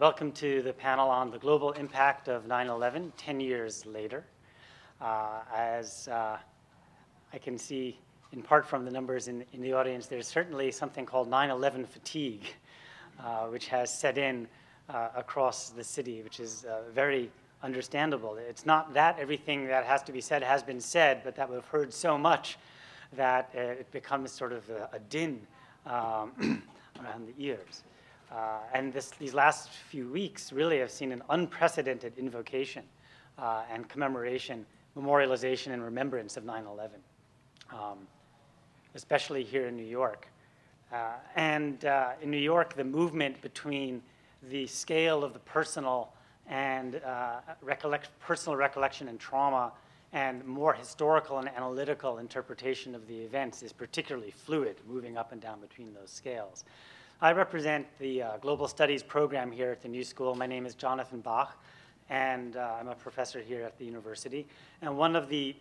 Welcome to the panel on the global impact of 9/11, 10 years later. As I can see, in part from the numbers in the audience, there's certainly something called 9/11 fatigue, which has set in across the city, which is very understandable. It's not that everything that has to be said has been said, but that we've heard so much that it becomes sort of a din around the ears. And these last few weeks really have seen an unprecedented invocation and commemoration, memorialization, and remembrance of 9/11, especially here in New York. In New York, the movement between the scale of the personal and personal recollection and trauma and more historical and analytical interpretation of the events is particularly fluid, moving up and down between those scales. I represent the Global Studies program here at the New School. My name is Jonathan Bach, and I'm a professor here at the university. And one of the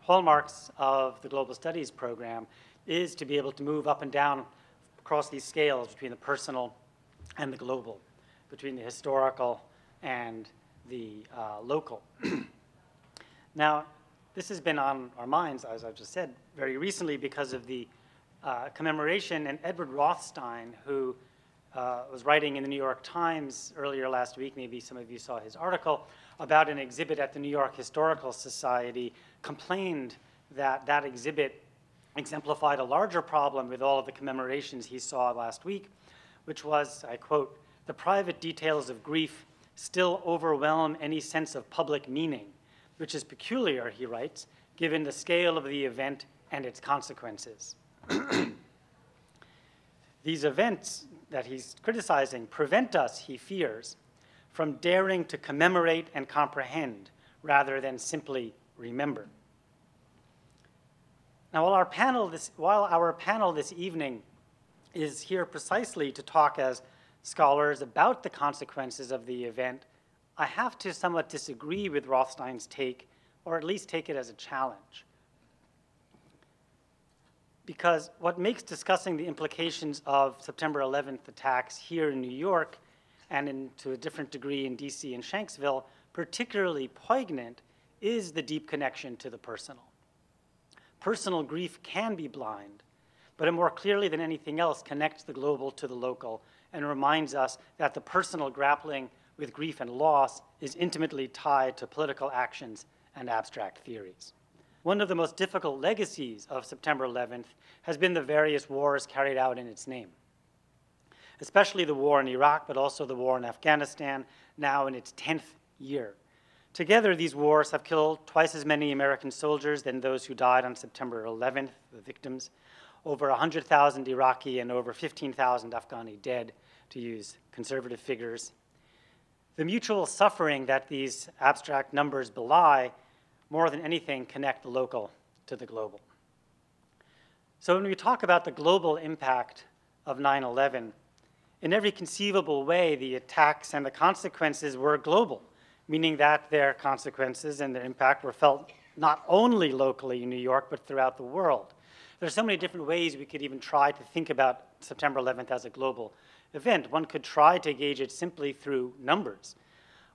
hallmarks of the Global Studies program is to be able to move up and down across these scales between the personal and the global, between the historical and the local. Now, this has been on our minds, as I've just said, very recently because of the commemoration, and Edward Rothstein, who was writing in the New York Times earlier last week, maybe some of you saw his article, about an exhibit at the New York Historical Society, complained that that exhibit exemplified a larger problem with all of the commemorations he saw last week, which was, I quote, "The private details of grief still overwhelm any sense of public meaning, which is peculiar," he writes, "given the scale of the event and its consequences." These events that he's criticizing prevent us, he fears, from daring to commemorate and comprehend rather than simply remember. Now, while our panel this evening is here precisely to talk as scholars about the consequences of the event, I have to somewhat disagree with Rothstein's take, or at least take it as a challenge. Because what makes discussing the implications of September 11th attacks here in New York and to a different degree in DC and Shanksville particularly poignant is the deep connection to the personal. Personal grief can be blind, but it more clearly than anything else connects the global to the local and reminds us that the personal grappling with grief and loss is intimately tied to political actions and abstract theories. One of the most difficult legacies of September 11th has been the various wars carried out in its name, especially the war in Iraq, but also the war in Afghanistan, now in its 10th year. Together, these wars have killed twice as many American soldiers than those who died on September 11th, the victims, over 100,000 Iraqi and over 15,000 Afghani dead, to use conservative figures. The mutual suffering that these abstract numbers belie more than anything connect the local to the global. So when we talk about the global impact of 9/11, in every conceivable way, the attacks and the consequences were global, meaning that their consequences and their impact were felt not only locally in New York, but throughout the world. There are so many different ways we could even try to think about September 11th as a global event. One could try to gauge it simply through numbers.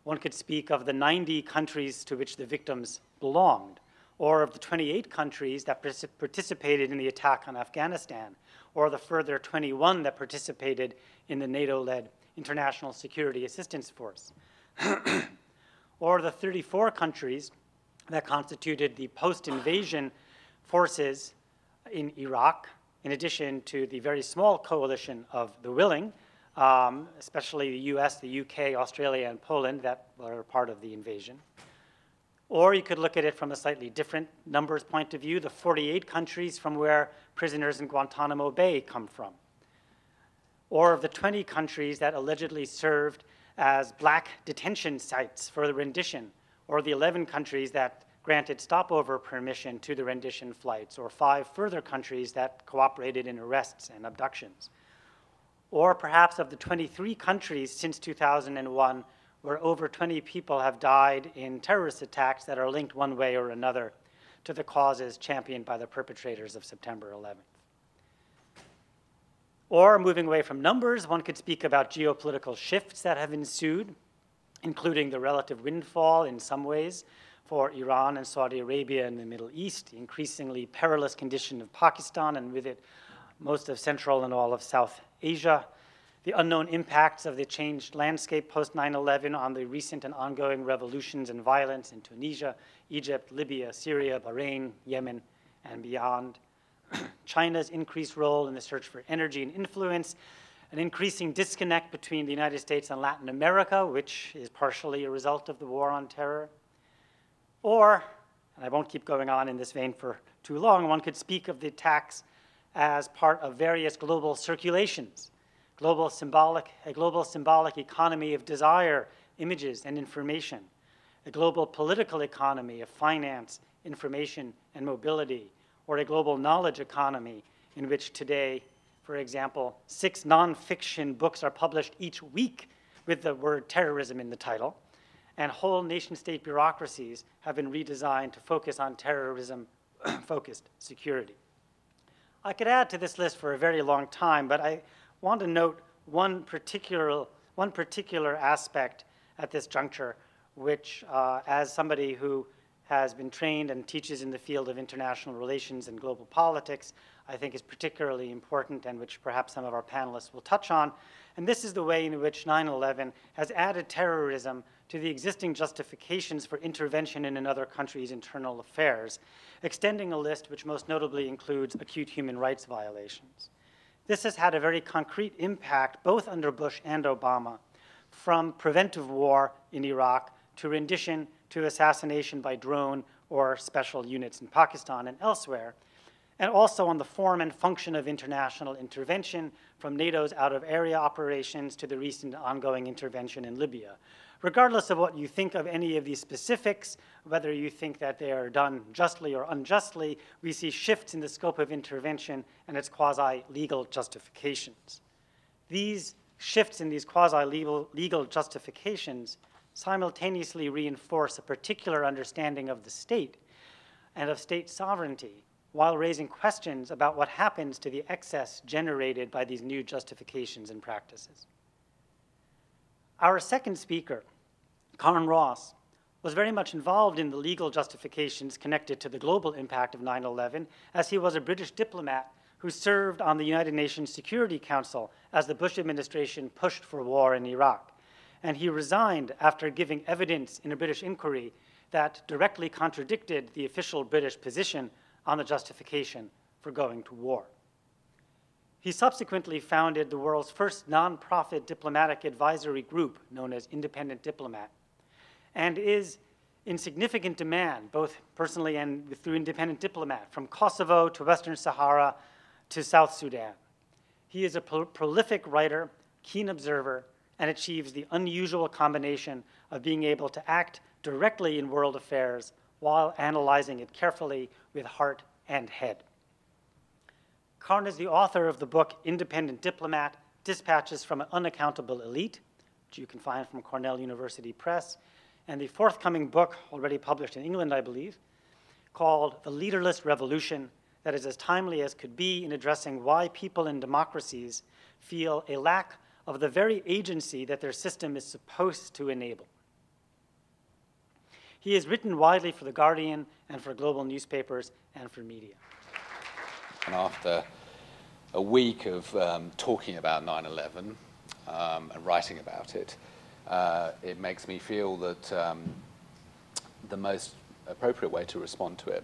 One could speak of the 90 countries to which the victims belonged, or of the 28 countries that participated in the attack on Afghanistan, or the further 21 that participated in the NATO-led International Security Assistance Force, or the 34 countries that constituted the post-invasion forces in Iraq, in addition to the very small coalition of the willing, especially the US, the UK, Australia, and Poland that were part of the invasion. Or you could look at it from a slightly different numbers point of view, the 48 countries from where prisoners in Guantanamo Bay come from. Or of the 20 countries that allegedly served as black detention sites for the rendition, or the 11 countries that granted stopover permission to the rendition flights, or 5 further countries that cooperated in arrests and abductions. Or perhaps of the 23 countries since 2001 where over 20 people have died in terrorist attacks that are linked one way or another to the causes championed by the perpetrators of September 11th. Or moving away from numbers, one could speak about geopolitical shifts that have ensued, including the relative windfall in some ways for Iran and Saudi Arabia and the Middle East, the increasingly perilous condition of Pakistan, and with it most of Central and all of South Asia, the unknown impacts of the changed landscape post 9/11 on the recent and ongoing revolutions and violence in Tunisia, Egypt, Libya, Syria, Bahrain, Yemen, and beyond. China's increased role in the search for energy and influence, an increasing disconnect between the United States and Latin America, which is partially a result of the war on terror. Or, and I won't keep going on in this vein for too long, one could speak of the attacks as part of various global circulations, a global symbolic economy of desire, images, and information, a global political economy of finance, information, and mobility, or a global knowledge economy in which today, for example, 6 nonfiction books are published each week with the word terrorism in the title, and whole nation-state bureaucracies have been redesigned to focus on terrorism-focused security. I could add to this list for a very long time, but I want to note one particular aspect at this juncture, which, as somebody who has been trained and teaches in the field of international relations and global politics, I think is particularly important and which perhaps some of our panelists will touch on. And this is the way in which 9/11 has added terrorism to the existing justifications for intervention in another country's internal affairs, extending a list which most notably includes acute human rights violations. This has had a very concrete impact both under Bush and Obama, from preventive war in Iraq to rendition to assassination by drone or special units in Pakistan and elsewhere, and also on the form and function of international intervention, from NATO's out-of-area operations to the recent ongoing intervention in Libya. Regardless of what you think of any of these specifics, whether you think that they are done justly or unjustly, we see shifts in the scope of intervention and its quasi-legal justifications. These shifts in these quasi-legal justifications simultaneously reinforce a particular understanding of the state and of state sovereignty, while raising questions about what happens to the excess generated by these new justifications and practices. Our second speaker, Carne Ross, was very much involved in the legal justifications connected to the global impact of 9/11, as he was a British diplomat who served on the United Nations Security Council as the Bush administration pushed for war in Iraq. And he resigned after giving evidence in a British inquiry that directly contradicted the official British position on the justification for going to war. He subsequently founded the world's first nonprofit diplomatic advisory group, known as Independent Diplomat, and is in significant demand, both personally and through Independent Diplomat, from Kosovo to Western Sahara to South Sudan. He is a prolific writer, keen observer, and achieves the unusual combination of being able to act directly in world affairs while analyzing it carefully with heart and head. Carne is the author of the book Independent Diplomat, Dispatches from an Unaccountable Elite, which you can find from Cornell University Press, and the forthcoming book, already published in England, I believe, called The Leaderless Revolution, that is as timely as could be in addressing why people in democracies feel a lack of the very agency that their system is supposed to enable. He has written widely for The Guardian and for global newspapers and for media. And after a week of talking about 9/11 and writing about it, it makes me feel that the most appropriate way to respond to it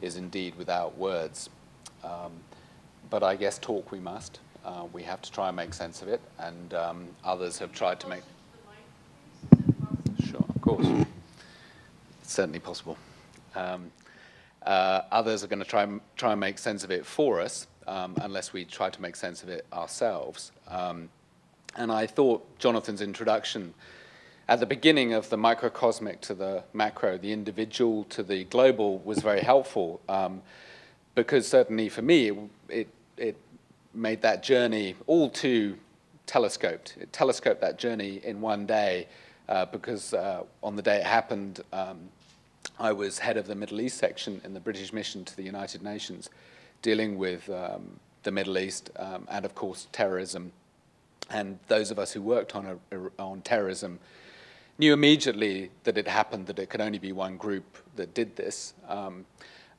is indeed without words. But I guess talk we must. We have to try and make sense of it, and others have tried to make... Sure, of course. It's certainly possible. Others are going to try and make sense of it for us, unless we try to make sense of it ourselves. And I thought Jonathan's introduction at the beginning of the microcosmic to the macro, the individual to the global, was very helpful, because certainly for me, it made that journey all too telescoped. It telescoped that journey in one day because on the day it happened, I was head of the Middle East section in the British mission to the United Nations, dealing with the Middle East, and of course terrorism. And those of us who worked on terrorism knew immediately that it happened, that it could only be one group that did this.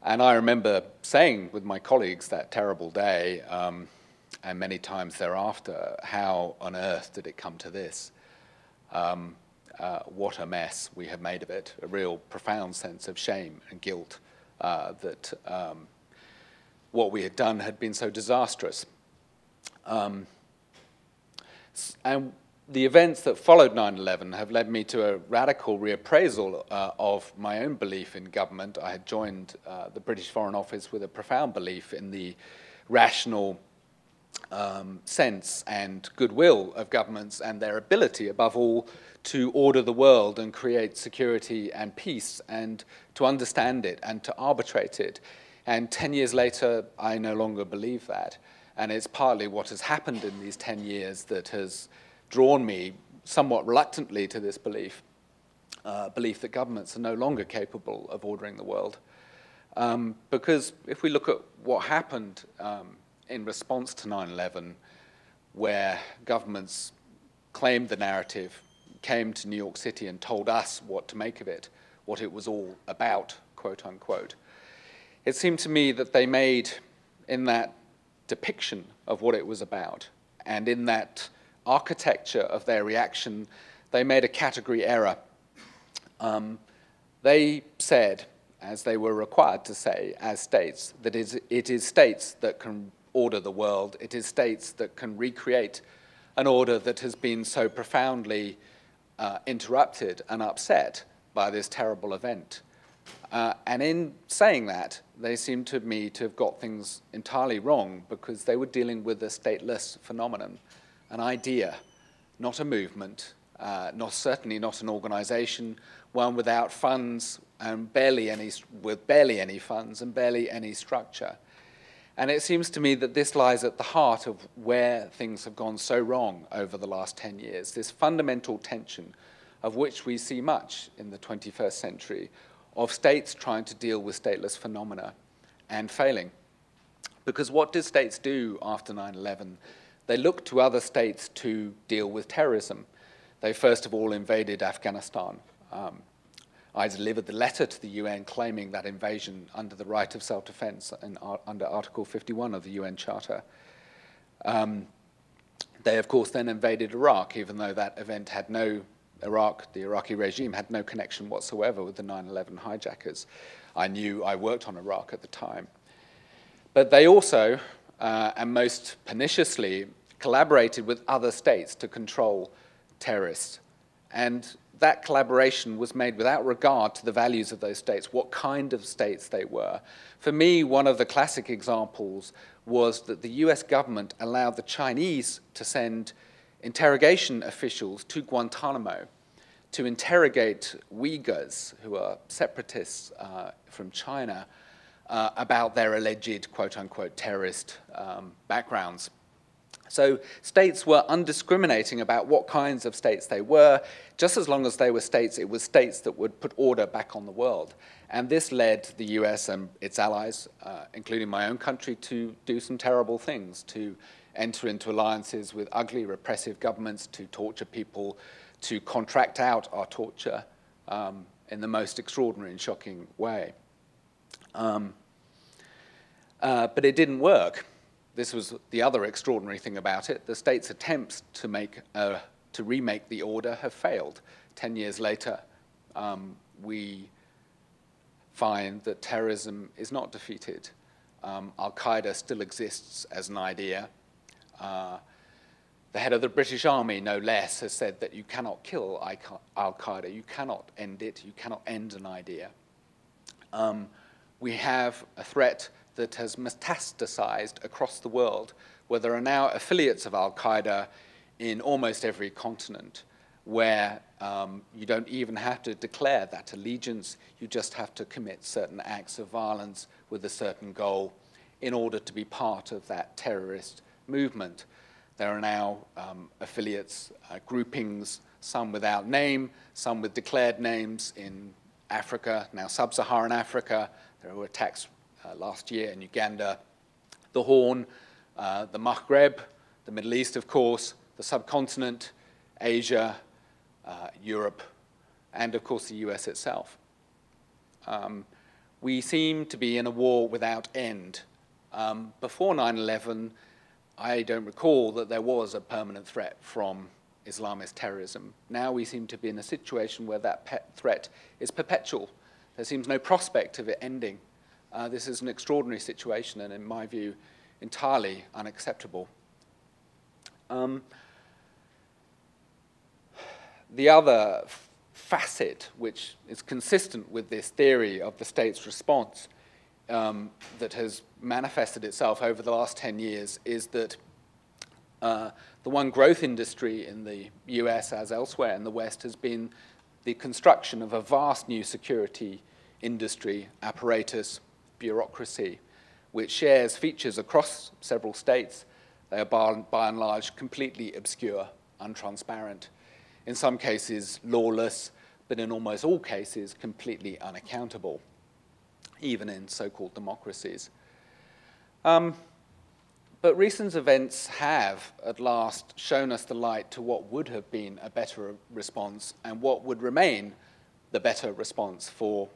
And I remember saying with my colleagues that terrible day, and many times thereafter, how on earth did it come to this? What a mess we have made of it, a real profound sense of shame and guilt that what we had done had been so disastrous. And the events that followed 9/11 have led me to a radical reappraisal of my own belief in government. I had joined the British Foreign Office with a profound belief in the rational sense and goodwill of governments and their ability, above all, to order the world and create security and peace and to understand it and to arbitrate it. And 10 years later, I no longer believe that. And it's partly what has happened in these 10 years that has drawn me somewhat reluctantly to this belief, belief that governments are no longer capable of ordering the world. Because if we look at what happened in response to 9/11, where governments claimed the narrative, came to New York City and told us what to make of it, what it was all about, quote unquote, it seemed to me that they made, in that depiction of what it was about, and in that architecture of their reaction, they made a category error. They said, as they were required to say as states, that it is states that can order the world, it is states that can recreate an order that has been so profoundly interrupted and upset by this terrible event. And in saying that, they seem to me to have got things entirely wrong, because they were dealing with a stateless phenomenon, an idea, not a movement, certainly not an organization, one without funds and barely any funds and barely any structure. And it seems to me that this lies at the heart of where things have gone so wrong over the last 10 years, this fundamental tension of which we see much in the 21st century, of states trying to deal with stateless phenomena and failing. Because what did states do after 9/11? They looked to other states to deal with terrorism. They first of all invaded Afghanistan. I delivered the letter to the UN claiming that invasion under the right of self-defense and under Article 51 of the UN Charter. They, of course, then invaded Iraq, even though that event had no, the Iraqi regime had no connection whatsoever with the 9/11 hijackers. I worked on Iraq at the time. But they also, and most perniciously, collaborated with other states to control terrorists. And that collaboration was made without regard to the values of those states, what kind of states they were. For me, one of the classic examples was that the US government allowed the Chinese to send interrogation officials to Guantanamo to interrogate Uyghurs, who are separatists from China, about their alleged, quote-unquote, terrorist backgrounds. So states were undiscriminating about what kinds of states they were. Just as long as they were states, it was states that would put order back on the world. And this led the US and its allies, including my own country, to do some terrible things, to enter into alliances with ugly, repressive governments, to torture people, to contract out our torture in the most extraordinary and shocking way. But it didn't work. This was the other extraordinary thing about it. The state's attempts to remake the order have failed. 10 years later, we find that terrorism is not defeated. Al-Qaeda still exists as an idea. The head of the British Army, no less, has said that you cannot kill Al-Qaeda. You cannot end it. You cannot end an idea. We have a threat that has metastasized across the world, where there are now affiliates of Al-Qaeda in almost every continent, where you don't even have to declare that allegiance, you just have to commit certain acts of violence with a certain goal in order to be part of that terrorist movement. There are now affiliates, groupings, some without name, some with declared names in Africa, now sub-Saharan Africa. There were attacks last year in Uganda, the Horn, the Maghreb, the Middle East, of course, the subcontinent, Asia, Europe, and of course the US itself. We seem to be in a war without end. Before 9/11, I don't recall that there was a permanent threat from Islamist terrorism. Now we seem to be in a situation where that threat is perpetual. There seems no prospect of it ending. This is an extraordinary situation and, in my view, entirely unacceptable. The other facet, which is consistent with this theory of the state's response that has manifested itself over the last 10 years, is that the one growth industry in the US, as elsewhere in the West, has been the construction of a vast new security industry, apparatus, bureaucracy, which shares features across several states. They are, by and large, completely obscure, untransparent, in some cases lawless, but in almost all cases completely unaccountable, even in so-called democracies. But recent events have, at last, shown us the light to what would have been a better response and what would remain the better response for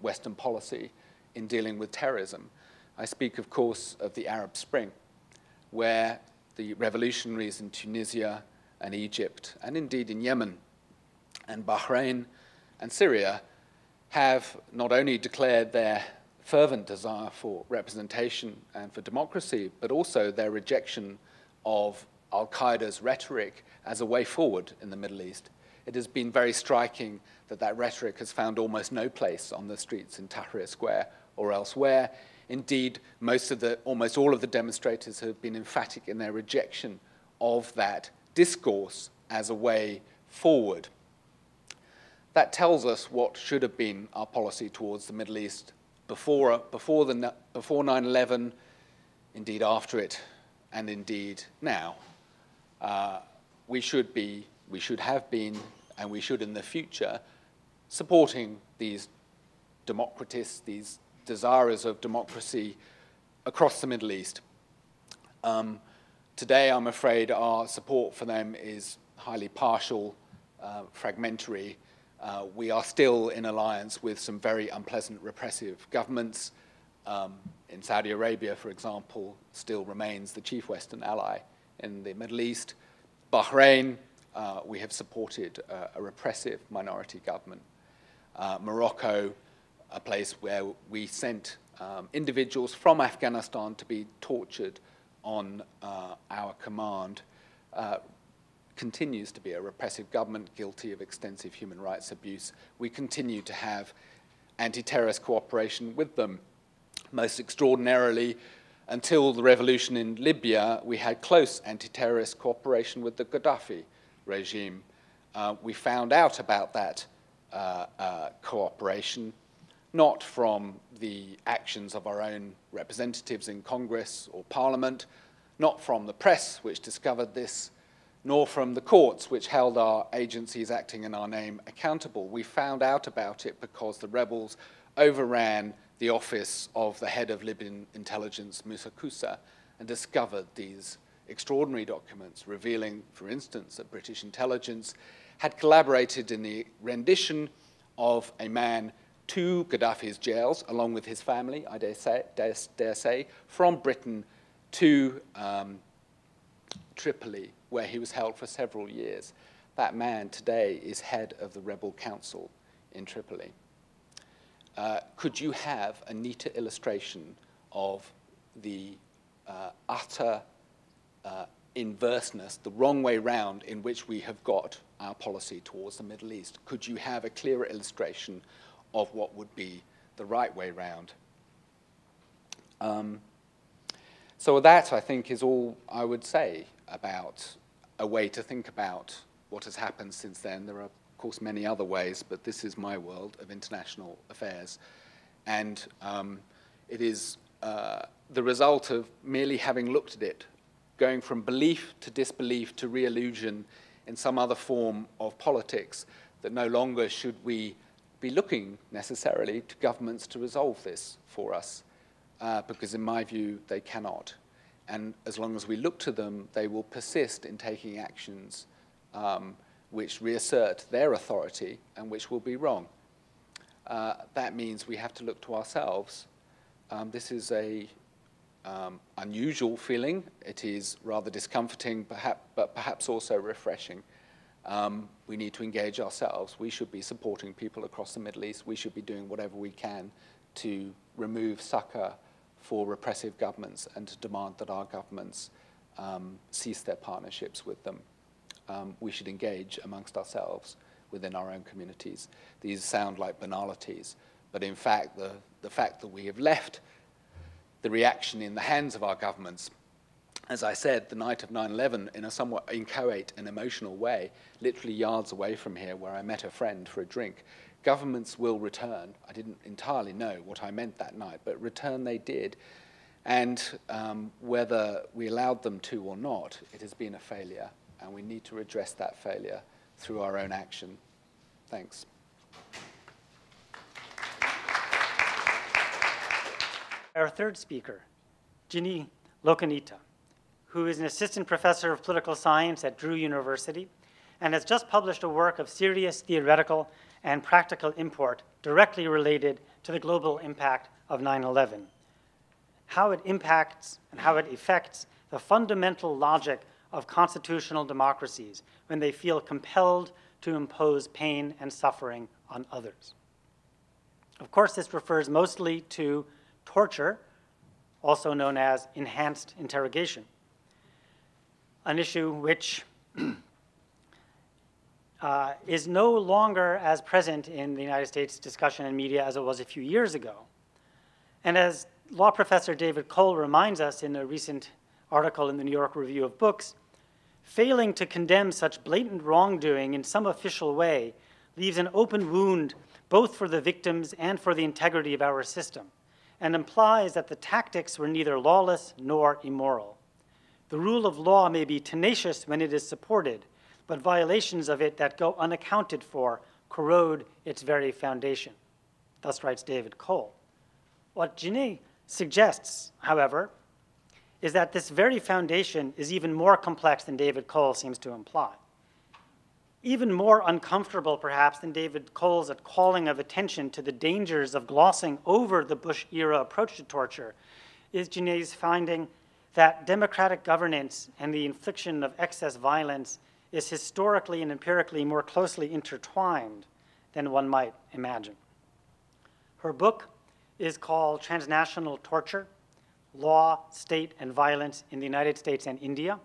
Western policy in dealing with terrorism. I speak, of course, of the Arab Spring, where the revolutionaries in Tunisia and Egypt, and indeed in Yemen and Bahrain and Syria, have not only declared their fervent desire for representation and for democracy, but also their rejection of Al-Qaeda's rhetoric as a way forward in the Middle East. It has been very striking that that rhetoric has found almost no place on the streets in Tahrir Square or elsewhere. Indeed, almost all of the demonstrators have been emphatic in their rejection of that discourse as a way forward. That tells us what should have been our policy towards the Middle East before 9/11, indeed after it, and indeed now. We should have been, and we should in the future, supporting these democratists, these desirers of democracy across the Middle East. Today, I'm afraid our support for them is highly partial, fragmentary. We are still in alliance with some very unpleasant repressive governments. In Saudi Arabia, for example, still remains the chief Western ally in the Middle East. Bahrain, we have supported a repressive minority government. Morocco, a place where we sent individuals from Afghanistan to be tortured on our command, continues to be a repressive government guilty of extensive human rights abuse. We continue to have anti-terrorist cooperation with them. Most extraordinarily, until the revolution in Libya, we had close anti-terrorist cooperation with the Gaddafi regime. We found out about that cooperation not from the actions of our own representatives in Congress or Parliament, not from the press, which discovered this, nor from the courts, which held our agencies acting in our name accountable. We found out about it because the rebels overran the office of the head of Libyan intelligence, Musa Kusa, and discovered these extraordinary documents revealing, for instance, that British intelligence had collaborated in the rendition of a man to Gaddafi's jails, along with his family, I dare say, from Britain to Tripoli, where he was held for several years. That man today is head of the rebel council in Tripoli. Could you have a neater illustration of the utter inverseness, the wrong way round in which we have got our policy towards the Middle East? Could you have a clearer illustration of what would be the right way round? So that, I think, is all I would say about a way to think about what has happened since then. There are, of course, many other ways, but this is my world of international affairs. And it is the result of merely having looked at it, going from belief to disbelief to re-illusion in some other form of politics, that no longer should we be looking necessarily to governments to resolve this for us, because in my view, they cannot. And as long as we look to them, they will persist in taking actions which reassert their authority and which will be wrong. That means we have to look to ourselves. This is a unusual feeling. It is rather discomforting, but perhaps also refreshing. We need to engage ourselves. We should be supporting people across the Middle East. We should be doing whatever we can to remove succor for repressive governments and to demand that our governments cease their partnerships with them. We should engage amongst ourselves within our own communities. These sound like banalities, but in fact, the fact that we have left the reaction in the hands of our governments, as I said, the night of 9/11, in a somewhat inchoate and emotional way, literally yards away from here where I met a friend for a drink, governments will return. I didn't entirely know what I meant that night, but return they did. And whether we allowed them to or not, it has been a failure, and we need to redress that failure through our own action. Thanks. Our third speaker, Ginny Lokanita, who is an assistant professor of political science at Drew University and has just published a work of serious theoretical and practical import directly related to the global impact of 9/11, how it impacts and how it affects the fundamental logic of constitutional democracies when they feel compelled to impose pain and suffering on others. Of course, this refers mostly to torture, also known as enhanced interrogation, an issue which is no longer as present in the United States discussion and media as it was a few years ago. And as law professor David Cole reminds us in a recent article in the New York Review of Books, failing to condemn such blatant wrongdoing in some official way leaves an open wound both for the victims and for the integrity of our system, and implies that the tactics were neither lawless nor immoral. The rule of law may be tenacious when it is supported, but violations of it that go unaccounted for corrode its very foundation. Thus writes David Cole. What Ginny suggests, however, is that this very foundation is even more complex than David Cole seems to imply. Even more uncomfortable, perhaps, than David Cole's calling of attention to the dangers of glossing over the Bush-era approach to torture is Ginny's finding that democratic governance and the infliction of excess violence is historically and empirically more closely intertwined than one might imagine. Her book is called Transnational Torture: Law, State, and Violence in the United States and India,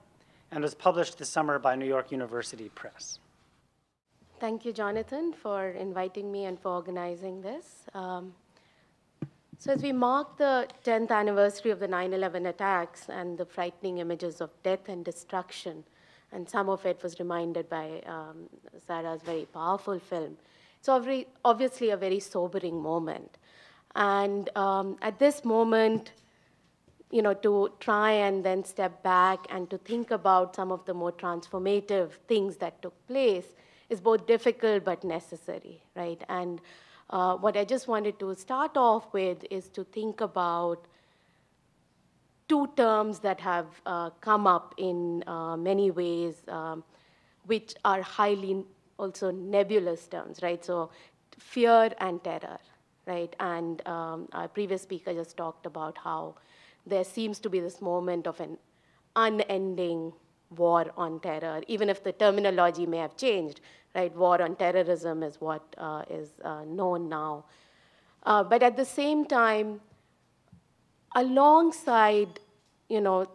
and was published this summer by New York University Press. Thank you, Jonathan, for inviting me and for organizing this. So as we mark the 10th anniversary of the 9/11 attacks and the frightening images of death and destruction, and some of it was reminded by Sarah's very powerful film, it's obviously a very sobering moment. And at this moment, you know, to try and then step back and to think about some of the more transformative things that took place is both difficult but necessary, right? And what I just wanted to start off with is to think about two terms that have come up in many ways, which are highly also nebulous terms, right? So fear and terror, right? And our previous speaker just talked about how there seems to be this moment of an unending war on terror, even if the terminology may have changed, right? War on terrorism is what is known now. But at the same time, alongside, you know,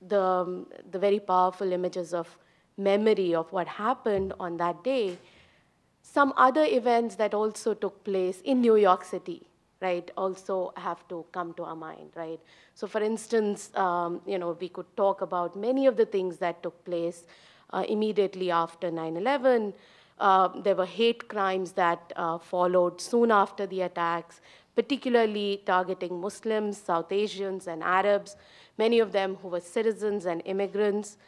the very powerful images of memory of what happened on that day, some other events that also took place in New York City, right, also have to come to our mind, right? So for instance, you know, we could talk about many of the things that took place immediately after 9/11. There were hate crimes that followed soon after the attacks, particularly targeting Muslims, South Asians, and Arabs, many of them who were citizens and immigrants.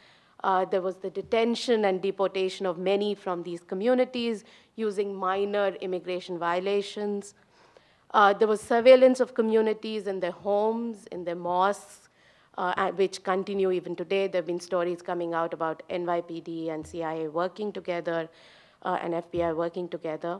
There was the detention and deportation of many from these communities using minor immigration violations. There was surveillance of communities in their homes, in their mosques, which continue even today. There have been stories coming out about NYPD and CIA working together and FBI working together.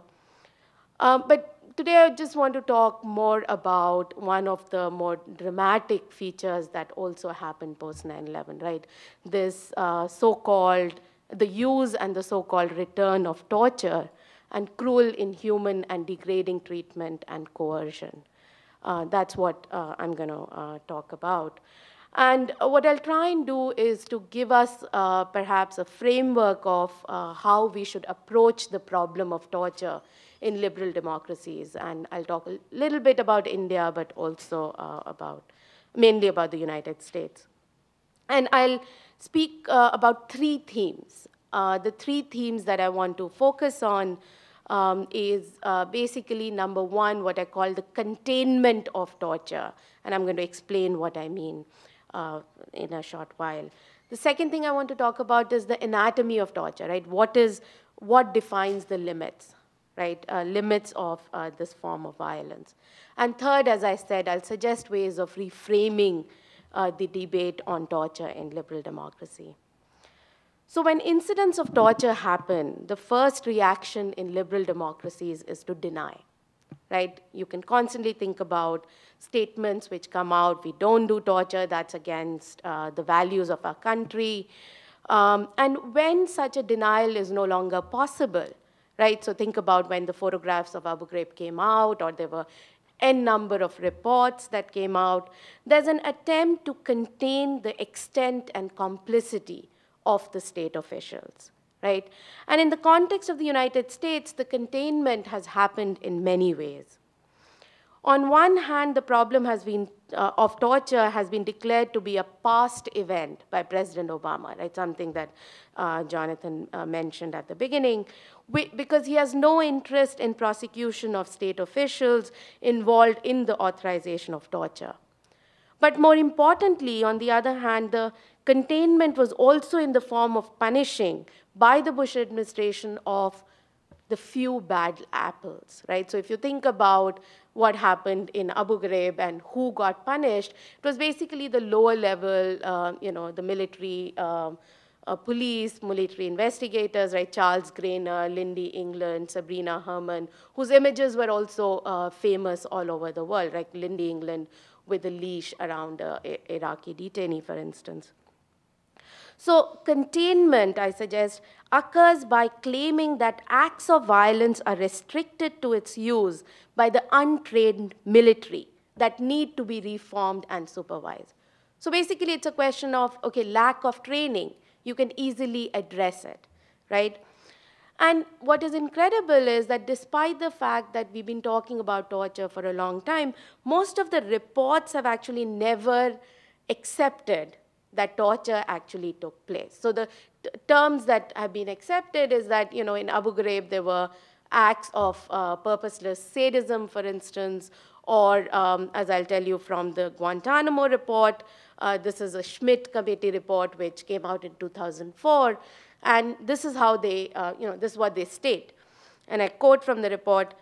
But today I just want to talk more about one of the more dramatic features that also happened post 9/11, right? This so-called, the use and the so-called return of torture and cruel, inhuman, and degrading treatment and coercion. That's what I'm going to talk about. And what I'll try and do is to give us perhaps a framework of how we should approach the problem of torture in liberal democracies. And I'll talk a little bit about India, but also mainly about the United States. And I'll speak about three themes. The three themes that I want to focus on is basically, number one, what I call the containment of torture. And I'm going to explain what I mean in a short while. The second thing I want to talk about is the anatomy of torture, right? What defines the limits, right? Limits of this form of violence. And third, as I said, I'll suggest ways of reframing the debate on torture in liberal democracy. So when incidents of torture happen, the first reaction in liberal democracies is to deny, right? You can constantly think about statements which come out, we don't do torture, that's against the values of our country. And when such a denial is no longer possible, right? So think about when the photographs of Abu Ghraib came out, or there were n number of reports that came out, there's an attempt to contain the extent and complicity of the state officials, right? And in the context of the United States, the containment has happened in many ways. On one hand, the problem has been, of torture has been declared to be a past event by President Obama, right? Something that Jonathan mentioned at the beginning, because he has no interest in prosecution of state officials involved in the authorization of torture. But more importantly, on the other hand, the containment was also in the form of punishing by the Bush administration of the few bad apples, right? So if you think about what happened in Abu Ghraib and who got punished, it was basically the lower level, the military police, military investigators, right? Charles Grainer, Lindy England, Sabrina Herman, whose images were also famous all over the world, like Lindy England with a leash around an Iraqi detainee, for instance. So containment, I suggest, occurs by claiming that acts of violence are restricted to its use by the untrained military that need to be reformed and supervised. So basically, it's a question of, okay, lack of training. You can easily address it, right? And what is incredible is that despite the fact that we've been talking about torture for a long time, most of the reports have actually never accepted that torture actually took place. So the terms that have been accepted is that, you know, in Abu Ghraib there were acts of purposeless sadism, for instance, or as I'll tell you from the Guantanamo report, this is a Schmidt committee report which came out in 2004, and this is how they, this is what they state. And I quote from the report,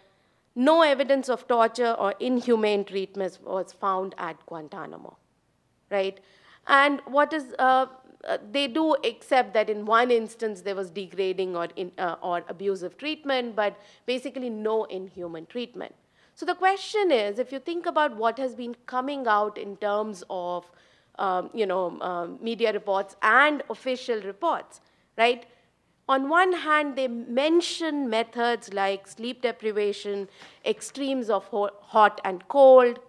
"No evidence of torture or inhumane treatment was found at Guantanamo," right? And what is, they do accept that in one instance there was degrading or abusive treatment, but basically no inhuman treatment. So the question is, if you think about what has been coming out in terms of, media reports and official reports, right? On one hand, they mention methods like sleep deprivation, extremes of hot and cold,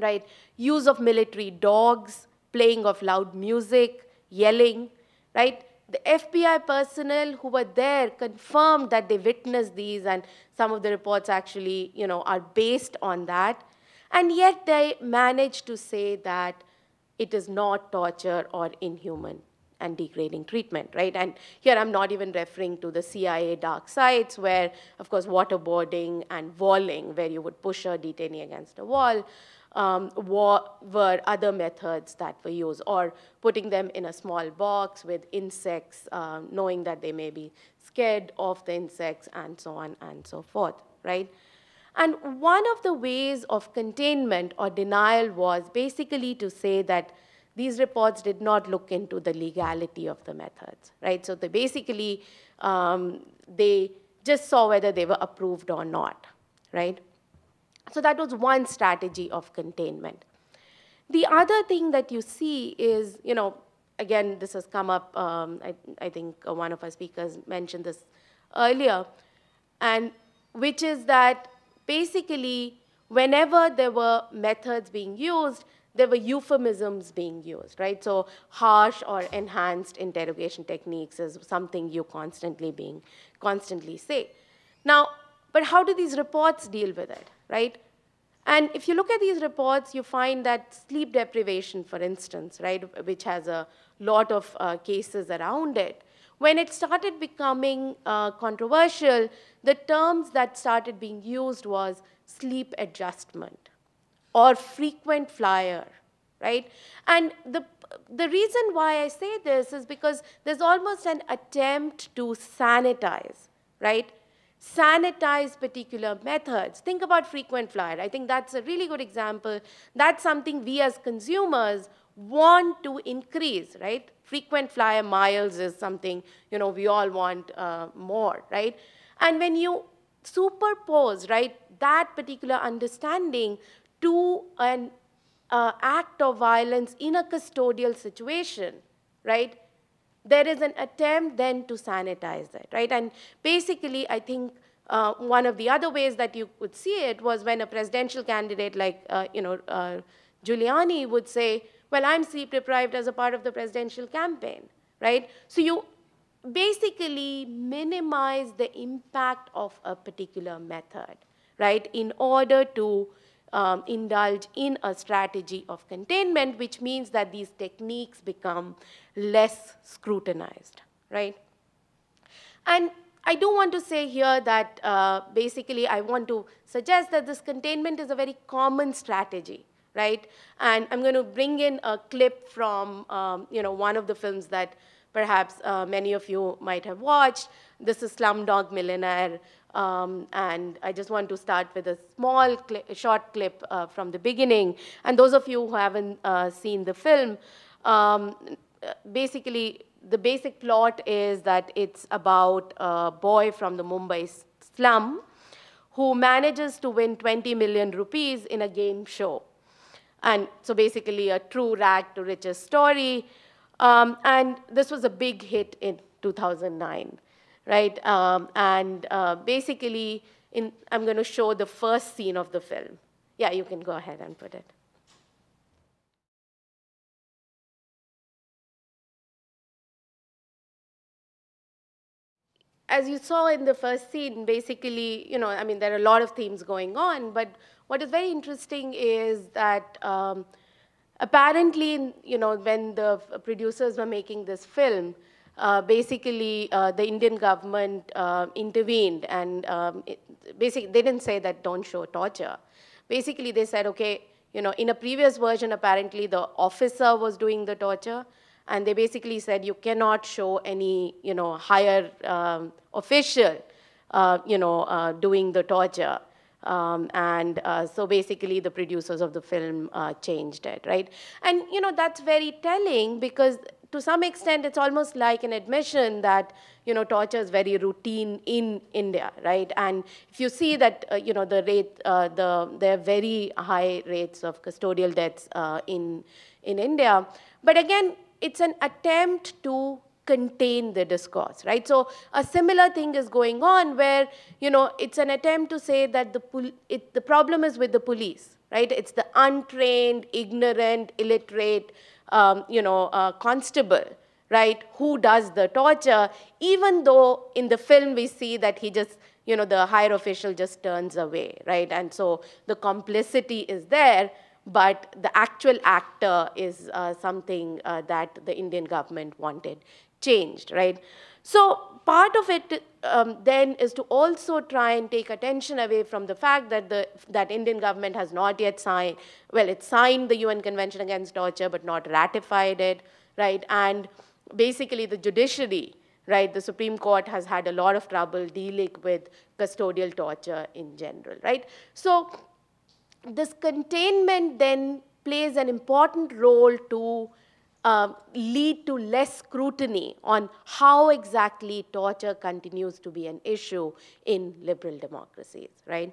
right? Use of military dogs, playing of loud music, yelling, right? The FBI personnel who were there confirmed that they witnessed these, and some of the reports actually, are based on that. And yet they managed to say that it is not torture or inhuman and degrading treatment, right? And here I'm not even referring to the CIA dark sites where, of course, waterboarding and walling, where you would push a detainee against a wall, were other methods that were used, or putting them in a small box with insects, knowing that they may be scared of the insects, and so on and so forth, right? And one of the ways of containment or denial was basically to say that these reports did not look into the legality of the methods, right? So they basically, they just saw whether they were approved or not, right? So that was one strategy of containment. The other thing that you see is, you know, again, this has come up, I think one of our speakers mentioned this earlier, and which is that basically whenever there were methods being used, there were euphemisms being used, right? So harsh or enhanced interrogation techniques is something you constantly say. Now, but how do these reports deal with it, right? And if you look at these reports, you find that sleep deprivation, for instance, right, which has a lot of cases around it, when it started becoming controversial, the terms that started being used was sleep adjustment or frequent flyer, right? And the reason why I say this is because there's almost an attempt to sanitize, right? Sanitize particular methods. Think about frequent flyer. I think that's a really good example. That's something we as consumers want to increase, right? Frequent flyer miles is something, you know, we all want more, right? And when you superpose, right, that particular understanding to an act of violence in a custodial situation, right, there is an attempt then to sanitize it, right? And basically, I think one of the other ways that you could see it was when a presidential candidate like, Giuliani would say, well, I'm sleep deprived as a part of the presidential campaign, right? So you basically minimize the impact of a particular method, right, in order to indulge in a strategy of containment, which means that these techniques become less scrutinized, right? And I do want to say here that basically I want to suggest that this containment is a very common strategy, right? And I'm going to bring in a clip from one of the films that perhaps many of you might have watched. This is Slumdog Millionaire. And I just want to start with a small short clip from the beginning. And those of you who haven't seen the film, basically the basic plot is that it's about a boy from the Mumbai slum who manages to win 20 million rupees in a game show. And so basically a true rag to riches story. And this was a big hit in 2009. Right, basically, I'm going to show the first scene of the film. Yeah, you can go ahead and put it. As you saw in the first scene, basically, you know, I mean, there are a lot of themes going on, but what is very interesting is that apparently, you know, when the producers were making this film, the Indian government intervened and basically they didn't say that don't show torture. Basically they said, okay, you know, in a previous version apparently the officer was doing the torture and they basically said you cannot show any, you know, higher official, doing the torture. So basically the producers of the film changed it, right? And, you know, that's very telling because to some extent, it's almost like an admission that, you know, torture is very routine in India, right? And if you see that, you know, there are very high rates of custodial deaths in India. But again, it's an attempt to contain the discourse, right? So a similar thing is going on where, you know, it's an attempt to say that the problem is with the police, right? It's the untrained, ignorant, illiterate, constable, right, who does the torture, even though in the film we see that he just, you know, the higher official just turns away, right? And so the complicity is there, but the actual actor is something that the Indian government wanted changed, right? So part of it then is to also try and take attention away from the fact that that Indian government has not yet signed, well, it signed the UN Convention Against Torture but not ratified it, right? And basically the judiciary, right, the Supreme Court has had a lot of trouble dealing with custodial torture in general, right? So this containment then plays an important role to lead to less scrutiny on how exactly torture continues to be an issue in liberal democracies, right?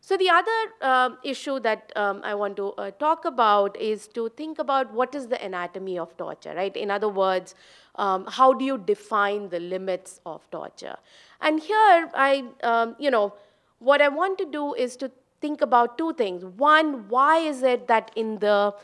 So the other issue that I want to talk about is to think about what is the anatomy of torture, right? In other words, how do you define the limits of torture? And here, what I want to do is to think about two things. One, why is it that in the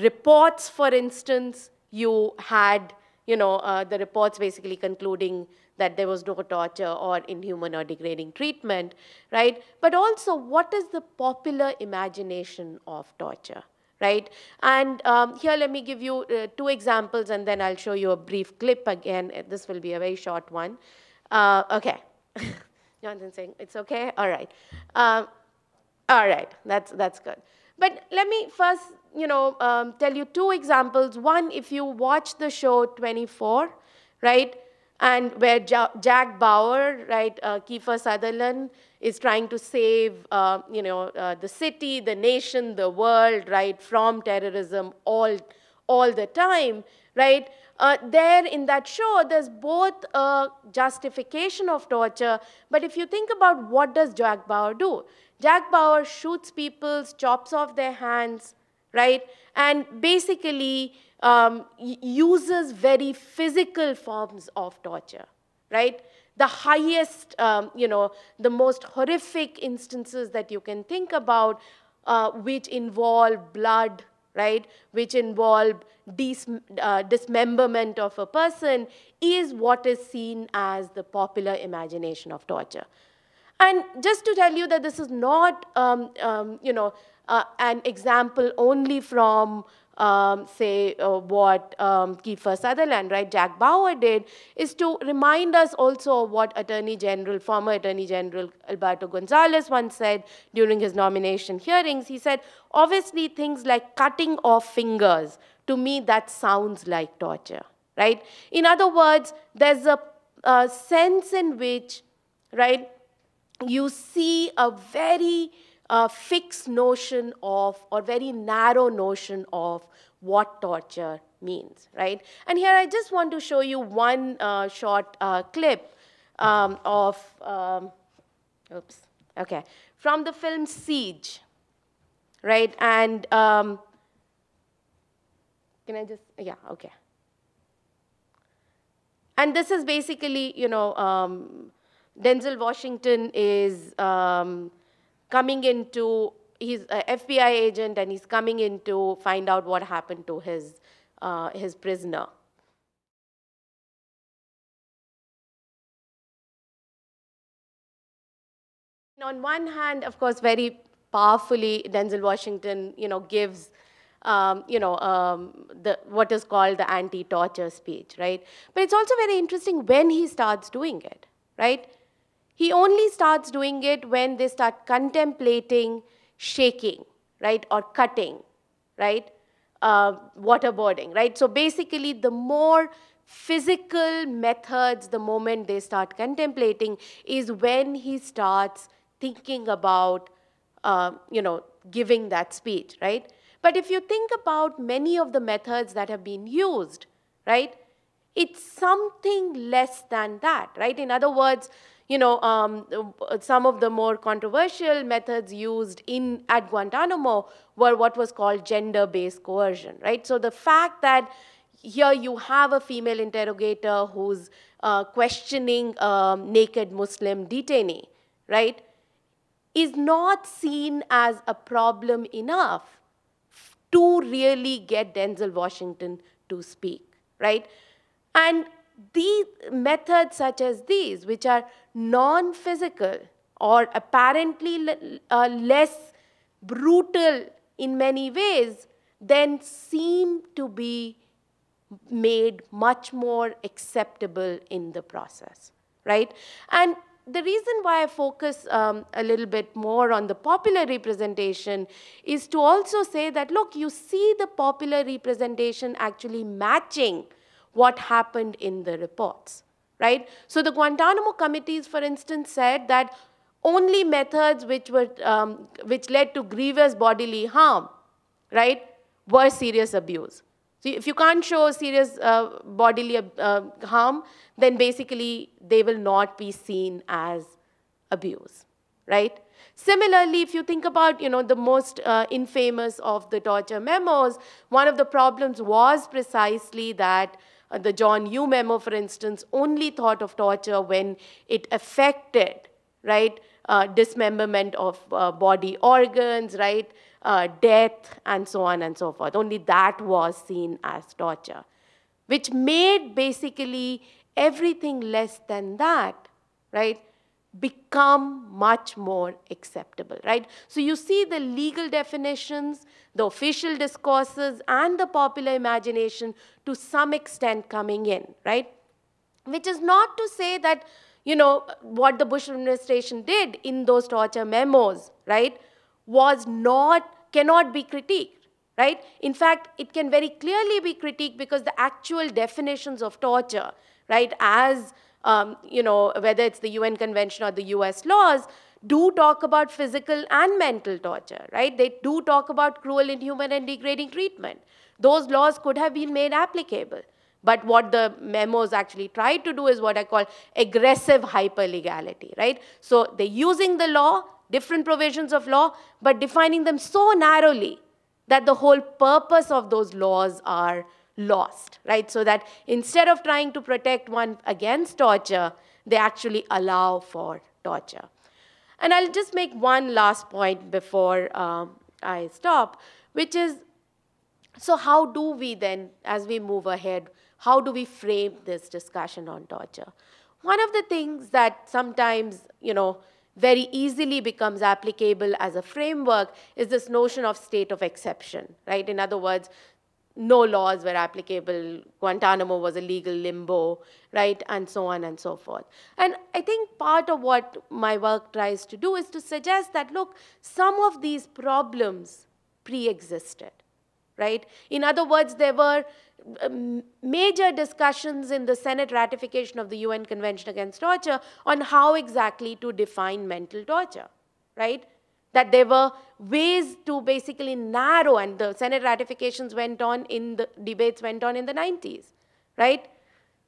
reports, for instance, you had, the reports basically concluding that there was no torture or inhuman or degrading treatment, right? But also, what is the popular imagination of torture, right? And here, let me give you two examples, and then I'll show you a brief clip again. This will be a very short one. Okay. Jonathan saying, it's okay? All right. All right, that's good. But let me first, tell you two examples. One, if you watch the show 24, right? And where Jack Bauer, right, Kiefer Sutherland is trying to save, the city, the nation, the world, right, from terrorism all the time, right? There in that show, there's both a justification of torture, but if you think about what does Jack Bauer do? Jack Bauer shoots people, chops off their hands, right? And basically uses very physical forms of torture, right? The highest, the most horrific instances that you can think about, which involve blood, right, which involve dismemberment of a person, is what is seen as the popular imagination of torture. And just to tell you that this is not, an example only from, what Kiefer Sutherland, right, Jack Bauer did, is to remind us also of what former Attorney General Alberto Gonzalez once said during his nomination hearings. He said, obviously things like cutting off fingers, to me that sounds like torture, right? In other words, there's a sense in which, right, you see a very fixed notion of, or very narrow notion of, what torture means, right? And here I just want to show you one short clip of, from the film Siege, right? And And this is basically, Denzel Washington is coming into, he's an FBI agent, and he's coming in to find out what happened to his prisoner. And on one hand, of course, very powerfully, Denzel Washington, gives what is called the anti-torture speech, right? But it's also very interesting when he starts doing it, right? He only starts doing it when they start contemplating shaking, right, or cutting, right, waterboarding, right? So basically, the more physical methods, the moment they start contemplating, is when he starts thinking about, giving that speech, right? But if you think about many of the methods that have been used, right, it's something less than that, right? In other words, some of the more controversial methods used at Guantanamo were what was called gender-based coercion, right? So the fact that here you have a female interrogator who's questioning a naked Muslim detainee, right, is not seen as a problem enough to really get Denzel Washington to speak, right? And these methods such as these, which are non-physical or apparently less brutal in many ways, then seem to be made much more acceptable in the process, right? And the reason why I focus a little bit more on the popular representation is to also say that, look, you see the popular representation actually matching what happened in the reports, right? So the Guantanamo committees, for instance, said that only methods which led to grievous bodily harm, right, were serious abuse. So if you can't show serious bodily harm, then basically they will not be seen as abuse, right? Similarly, if you think about, you know, the most infamous of the torture memos, one of the problems was precisely that the John Yoo memo, for instance, only thought of torture when it affected, right, dismemberment of body organs, right, death, and so on and so forth. Only that was seen as torture, which made basically everything less than that, right, become much more acceptable, right? So you see the legal definitions, the official discourses, and the popular imagination to some extent coming in, right? Which is not to say that, you know, what the Bush administration did in those torture memos, right, was not, cannot be critiqued, right? In fact, it can very clearly be critiqued because the actual definitions of torture, right, as you know, whether it's the UN Convention or the US laws, do talk about physical and mental torture, right? They do talk about cruel, inhuman, and degrading treatment. Those laws could have been made applicable. But what the memos actually tried to do is what I call aggressive hyperlegality, right? So they're using the law, different provisions of law, but defining them so narrowly that the whole purpose of those laws are lost, right? So that instead of trying to protect one against torture, they actually allow for torture. And I'll just make one last point before I stop, which is, so how do we then, as we move ahead, how do we frame this discussion on torture? One of the things that sometimes, you know, very easily becomes applicable as a framework is this notion of state of exception, right? In other words, no laws were applicable, Guantanamo was a legal limbo, right, and so on and so forth. And I think part of what my work tries to do is to suggest that, look, some of these problems pre-existed, right? In other words, there were major discussions in the Senate ratification of the UN Convention Against Torture on how exactly to define mental torture, right? That there were ways to basically narrow, and the Senate ratifications went on in the debates went on in the 90s, right?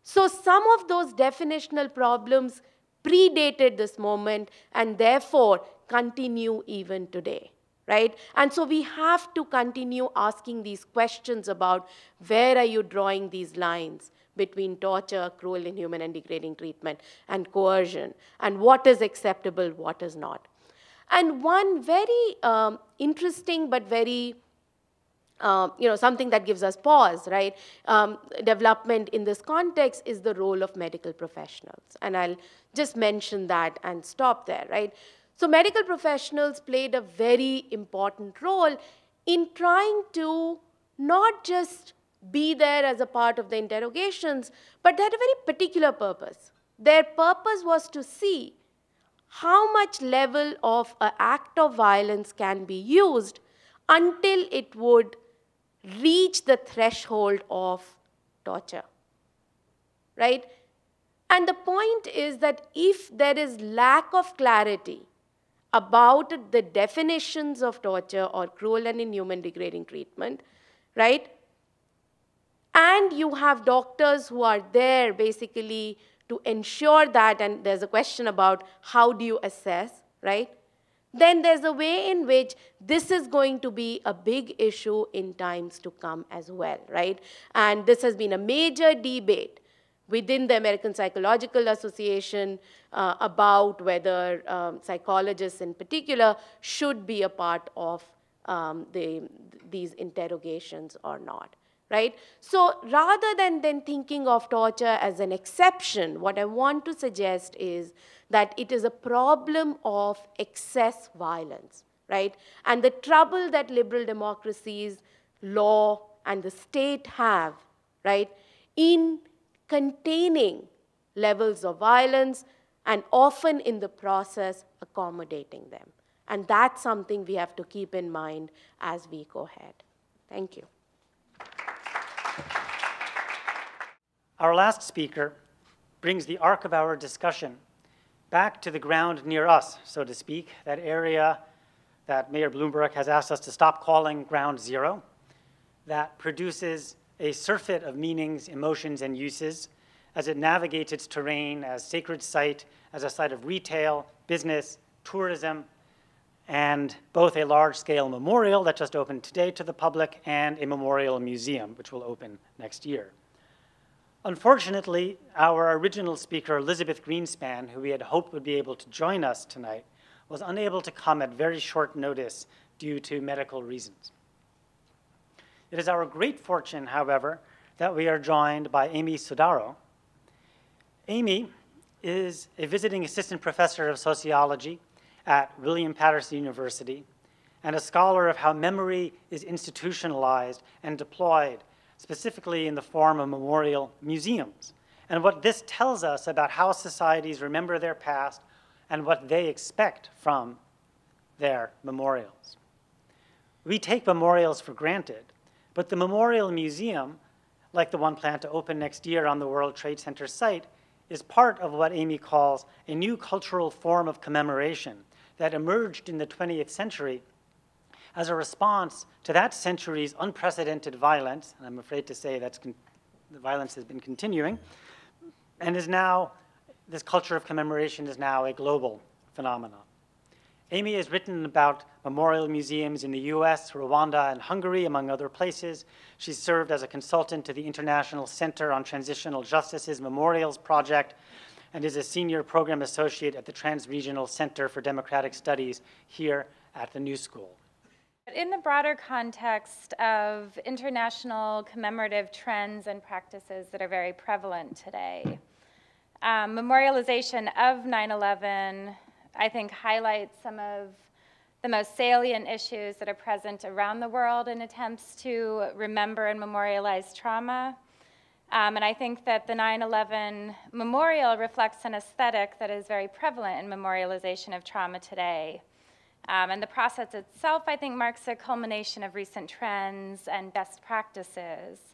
So some of those definitional problems predated this moment and therefore continue even today, right? And so we have to continue asking these questions about where are you drawing these lines between torture, cruel, inhuman, and degrading treatment, and coercion, and what is acceptable, what is not. And one very interesting but very, you know, something that gives us pause, right, development in this context is the role of medical professionals. And I'll just mention that and stop there, right? So medical professionals played a very important role in trying to not just be there as a part of the interrogations, but they had a very particular purpose. Their purpose was to see how much level of an act of violence can be used until it would reach the threshold of torture, right? And the point is that if there is lack of clarity about the definitions of torture or cruel and inhuman degrading treatment, right, and you have doctors who are there basically to ensure that, and there's a question about how do you assess, right? Then there's a way in which this is going to be a big issue in times to come as well, right? And this has been a major debate within the American Psychological Association about whether psychologists in particular should be a part of these interrogations or not. Right? So rather than thinking of torture as an exception, what I want to suggest is that it is a problem of excess violence, right? And the trouble that liberal democracies, law, and the state have, right, in containing levels of violence and often in the process accommodating them. And that's something we have to keep in mind as we go ahead. Thank you. Our last speaker brings the arc of our discussion back to the ground near us, so to speak, that area that Mayor Bloomberg has asked us to stop calling ground zero, that produces a surfeit of meanings, emotions, and uses as it navigates its terrain as sacred site, as a site of retail, business, tourism, and both a large-scale memorial that just opened today to the public and a memorial museum, which will open next year. Unfortunately, our original speaker, Elizabeth Greenspan, who we had hoped would be able to join us tonight, was unable to come at very short notice due to medical reasons. It is our great fortune, however, that we are joined by Amy Sodaro. Amy is a visiting assistant professor of sociology at William Patterson University and a scholar of how memory is institutionalized and deployed, specifically in the form of memorial museums, and what this tells us about how societies remember their past and what they expect from their memorials. We take memorials for granted, but the memorial museum, like the one planned to open next year on the World Trade Center site, is part of what Amy calls a new cultural form of commemoration that emerged in the 20th century as a response to that century's unprecedented violence, and I'm afraid to say that the violence has been continuing, and is now, this culture of commemoration is now a global phenomenon. Amy has written about memorial museums in the US, Rwanda, and Hungary, among other places. She served as a consultant to the International Center on Transitional Justice's Memorials Project and is a senior program associate at the Transregional Center for Democratic Studies here at the New School. In the broader context of international commemorative trends and practices that are very prevalent today, memorialization of 9/11, I think, highlights some of the most salient issues that are present around the world in attempts to remember and memorialize trauma. And I think that the 9/11 memorial reflects an aesthetic that is very prevalent in memorialization of trauma today. And the process itself, I think, marks a culmination of recent trends and best practices.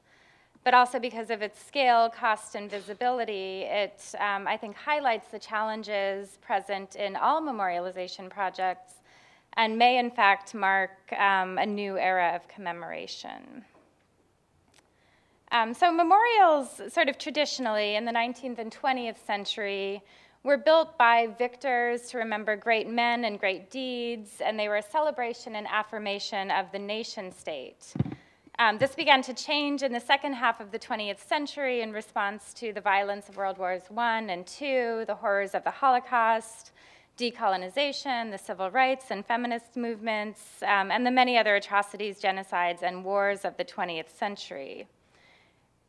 But also because of its scale, cost, and visibility, it, I think, highlights the challenges present in all memorialization projects and may, in fact, mark a new era of commemoration. So memorials, sort of traditionally, in the 19th and 20th century, were built by victors to remember great men and great deeds, and they were a celebration and affirmation of the nation state. This began to change in the second half of the 20th century in response to the violence of World Wars I and II, the horrors of the Holocaust, decolonization, the civil rights and feminist movements, and the many other atrocities, genocides, and wars of the 20th century.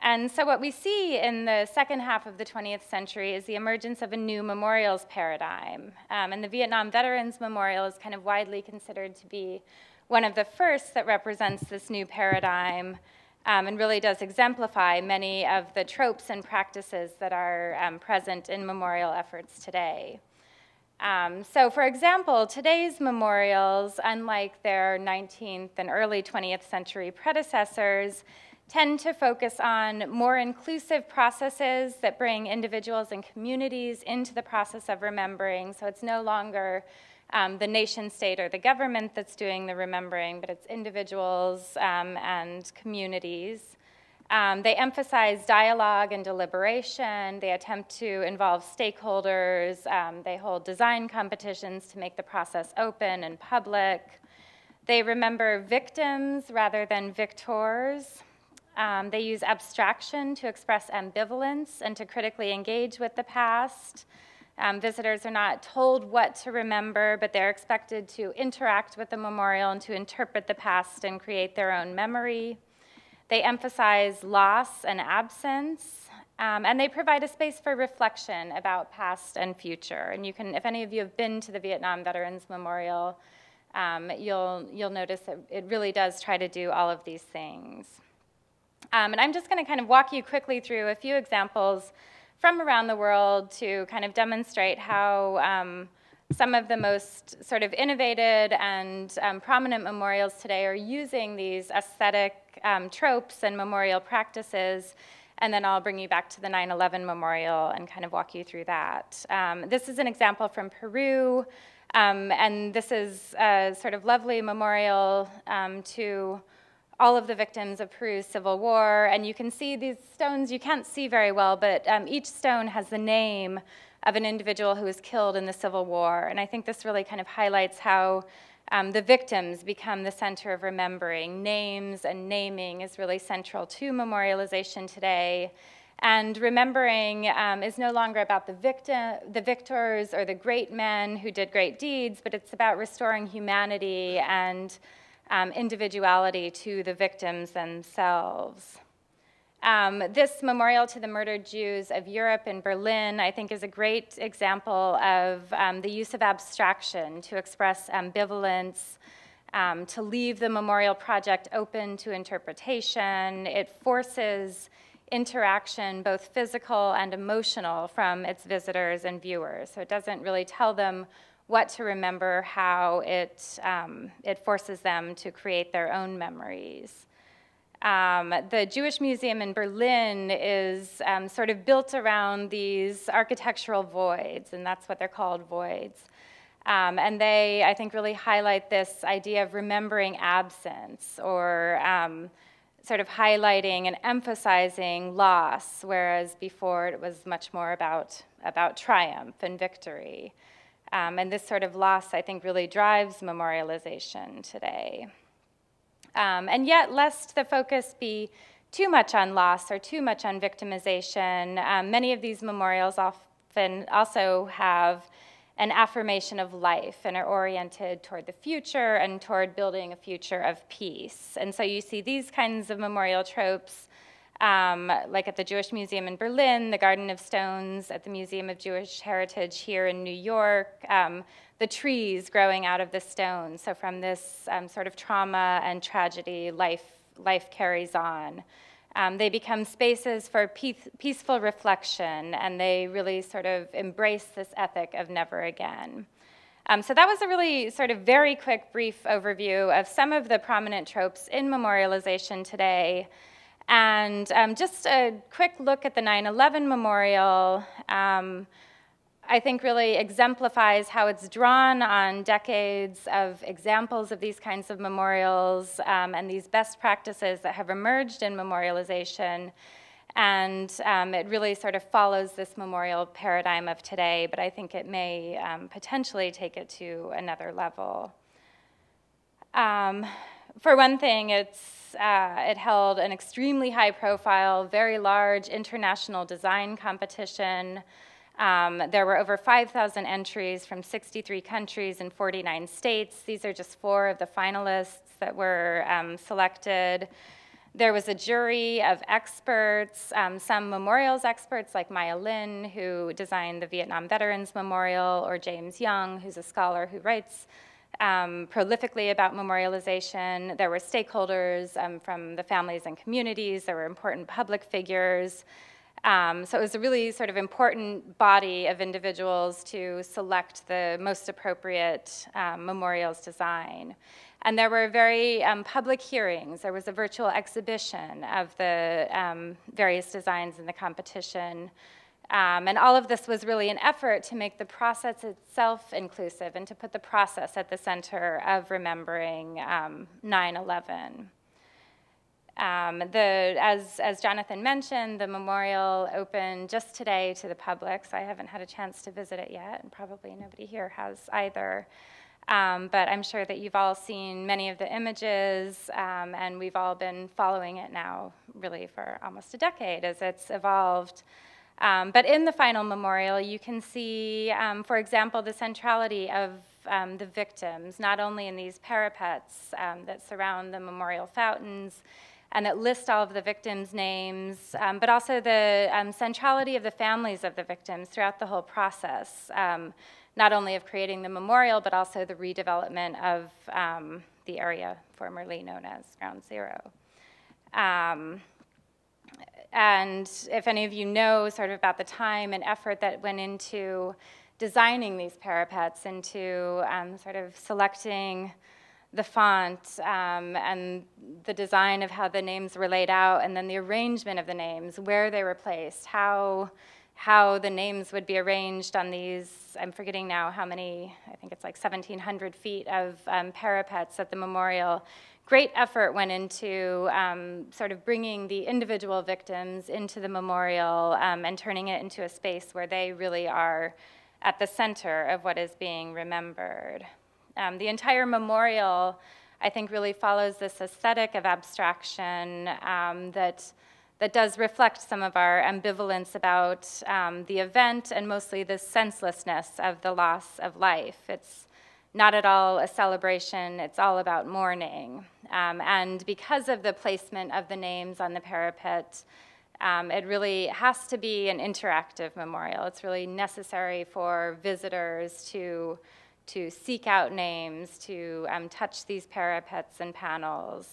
And so what we see in the second half of the 20th century is the emergence of a new memorials paradigm. And the Vietnam Veterans Memorial is kind of widely considered to be one of the first that represents this new paradigm and really does exemplify many of the tropes and practices that are present in memorial efforts today. So for example, today's memorials, unlike their 19th and early 20th century predecessors, tend to focus on more inclusive processes that bring individuals and communities into the process of remembering. So it's no longer the nation state or the government that's doing the remembering, but it's individuals and communities. They emphasize dialogue and deliberation. They attempt to involve stakeholders. They hold design competitions to make the process open and public. They remember victims rather than victors. They use abstraction to express ambivalence and to critically engage with the past. Visitors are not told what to remember, but they're expected to interact with the memorial and to interpret the past and create their own memory. They emphasize loss and absence, and they provide a space for reflection about past and future. And you can, if any of you have been to the Vietnam Veterans Memorial, you'll notice that it really does try to do all of these things. And I'm just going to kind of walk you quickly through a few examples from around the world to kind of demonstrate how some of the most sort of innovative and prominent memorials today are using these aesthetic tropes and memorial practices. And then I'll bring you back to the 9/11 memorial and kind of walk you through that. This is an example from Peru. And this is a sort of lovely memorial to all of the victims of Peru's civil war. And you can see these stones, you can't see very well, but each stone has the name of an individual who was killed in the civil war. And I think this really kind of highlights how the victims become the center of remembering. Names and naming is really central to memorialization today. And remembering is no longer about the victors or the great men who did great deeds, but it's about restoring humanity and individuality to the victims themselves. This memorial to the murdered Jews of Europe in Berlin, I think, is a great example of the use of abstraction to express ambivalence, to leave the memorial project open to interpretation. It forces interaction, both physical and emotional, from its visitors and viewers. So it doesn't really tell them what to remember, how it forces them to create their own memories. The Jewish Museum in Berlin is sort of built around these architectural voids, and that's what they're called, voids. And they, I think, really highlight this idea of remembering absence, or sort of highlighting and emphasizing loss, whereas before it was much more about triumph and victory. And this sort of loss, I think, really drives memorialization today. And yet, lest the focus be too much on loss or too much on victimization, many of these memorials often also have an affirmation of life and are oriented toward the future and toward building a future of peace. And so you see these kinds of memorial tropes, like at the Jewish Museum in Berlin, the Garden of Stones at the Museum of Jewish Heritage here in New York, the trees growing out of the stones. So from this sort of trauma and tragedy, life carries on. They become spaces for peaceful reflection, and they really sort of embrace this ethic of never again. So that was a really sort of very quick, brief overview of some of the prominent tropes in memorialization today. And just a quick look at the 9/11 memorial, I think really exemplifies how it's drawn on decades of examples of these kinds of memorials and these best practices that have emerged in memorialization. And it really sort of follows this memorial paradigm of today, but I think it may potentially take it to another level. For one thing, it held an extremely high profile, very large international design competition. There were over 5,000 entries from 63 countries and 49 states. These are just 4 of the finalists that were selected. There was a jury of experts, some memorials experts like Maya Lin, who designed the Vietnam Veterans Memorial, or James Young, who's a scholar who writes prolifically about memorialization. There were stakeholders from the families and communities. There were important public figures. So it was a really sort of important body of individuals to select the most appropriate memorials design. And there were very public hearings. There was a virtual exhibition of the various designs in the competition. And all of this was really an effort to make the process itself inclusive and to put the process at the center of remembering 9/11. As Jonathan mentioned, the memorial opened just today to the public, so I haven't had a chance to visit it yet, and probably nobody here has either. But I'm sure that you've all seen many of the images, and we've all been following it now really for almost a decade as it's evolved. But in the final memorial, you can see, for example, the centrality of the victims, not only in these parapets that surround the memorial fountains and that list all of the victims' names, but also the centrality of the families of the victims throughout the whole process, not only of creating the memorial, but also the redevelopment of the area formerly known as Ground Zero. And if any of you know sort of about the time and effort that went into designing these parapets, into sort of selecting the font and the design of how the names were laid out, and then the arrangement of the names, where they were placed, how how the names would be arranged on these, I'm forgetting now how many, I think it's like 1,700 feet of parapets at the memorial. Great effort went into sort of bringing the individual victims into the memorial and turning it into a space where they really are at the center of what is being remembered. The entire memorial, I think, really follows this aesthetic of abstraction that does reflect some of our ambivalence about the event and mostly the senselessness of the loss of life. It's not at all a celebration, it's all about mourning. And because of the placement of the names on the parapet, it really has to be an interactive memorial. It's really necessary for visitors to seek out names, to touch these parapets and panels.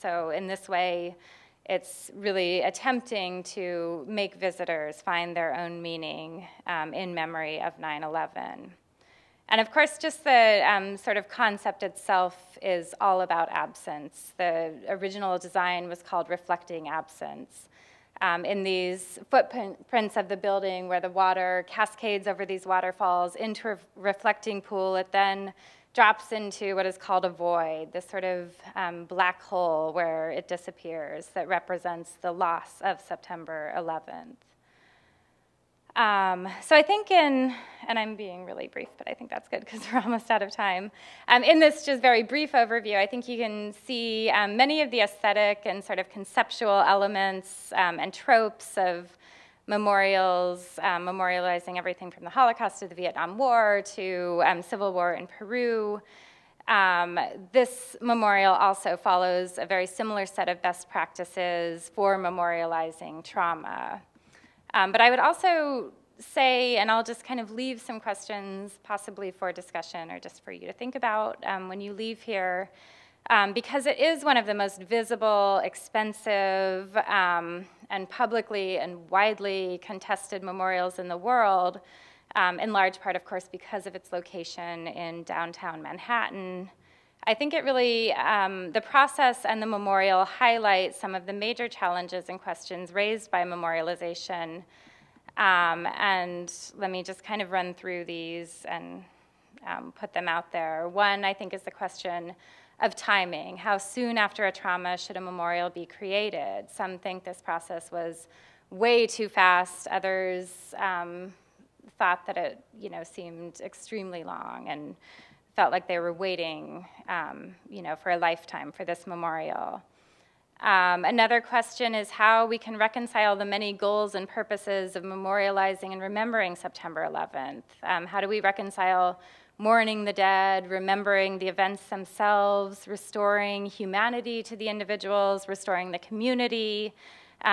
So in this way, it's really attempting to make visitors find their own meaning in memory of 9/11. And of course, just the sort of concept itself is all about absence. The original design was called Reflecting Absence. In these footprints of the building where the water cascades over these waterfalls into a reflecting pool, it then drops into what is called a void, this sort of black hole where it disappears that represents the loss of September 11th. So I think and I'm being really brief, but I think that's good because we're almost out of time. In this just very brief overview, I think you can see many of the aesthetic and sort of conceptual elements and tropes of memorials, memorializing everything from the Holocaust to the Vietnam War to Civil War in Peru. This memorial also follows a very similar set of best practices for memorializing trauma. But I would also say, and I'll just kind of leave some questions possibly for discussion or just for you to think about when you leave here, because it is one of the most visible, expensive, and publicly and widely contested memorials in the world, in large part, of course, because of its location in downtown Manhattan. I think it really, the process and the memorial highlight some of the major challenges and questions raised by memorialization. And let me just kind of run through these and put them out there. One, I think, is the question of timing. How soon after a trauma should a memorial be created? Some think this process was way too fast. Others thought that it, seemed extremely long and felt like they were waiting, for a lifetime for this memorial. Another question is how we can reconcile the many goals and purposes of memorializing and remembering September 11th. How do we reconcile mourning the dead, remembering the events themselves, restoring humanity to the individuals, restoring the community,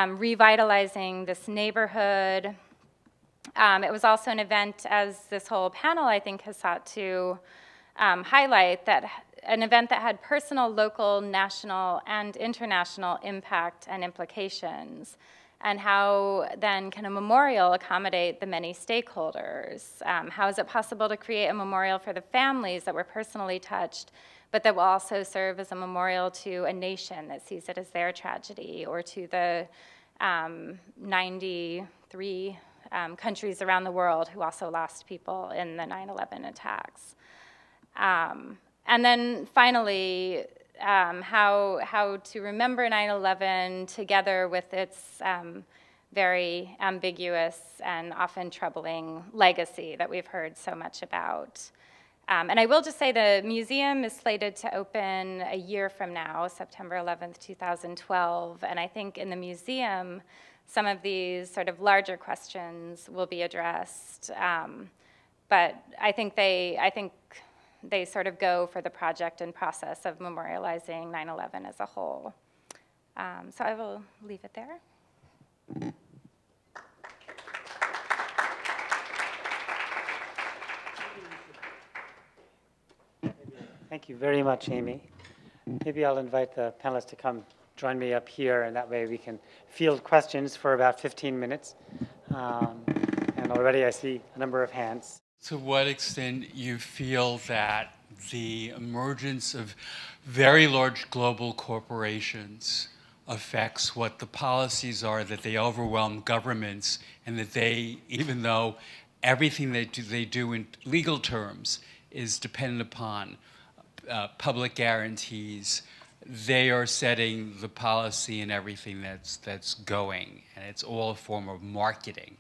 revitalizing this neighborhood? It was also an event, as this whole panel, I think, has sought to highlight, that an event that had personal, local, national, and international impact and implications, and how then can a memorial accommodate the many stakeholders? How is it possible to create a memorial for the families that were personally touched, but that will also serve as a memorial to a nation that sees it as their tragedy, or to the 93 countries around the world who also lost people in the 9/11 attacks? And then finally, how to remember 9/11 together with its very ambiguous and often troubling legacy that we've heard so much about. And I will just say the museum is slated to open a year from now, September 11th, 2012. And I think in the museum, some of these sort of larger questions will be addressed. But I think they sort of go for the project and process of memorializing 9/11 as a whole. So I will leave it there. Thank you very much, Amy. Maybe I'll invite the panelists to come join me up here, and that way we can field questions for about 15 minutes. And already I see a number of hands. To what extent you feel that the emergence of very large global corporations affects what the policies are that they overwhelm governments, and that they, even though everything they do in legal terms is dependent upon public guarantees, they are setting the policy and everything that's going, and it's all a form of marketing,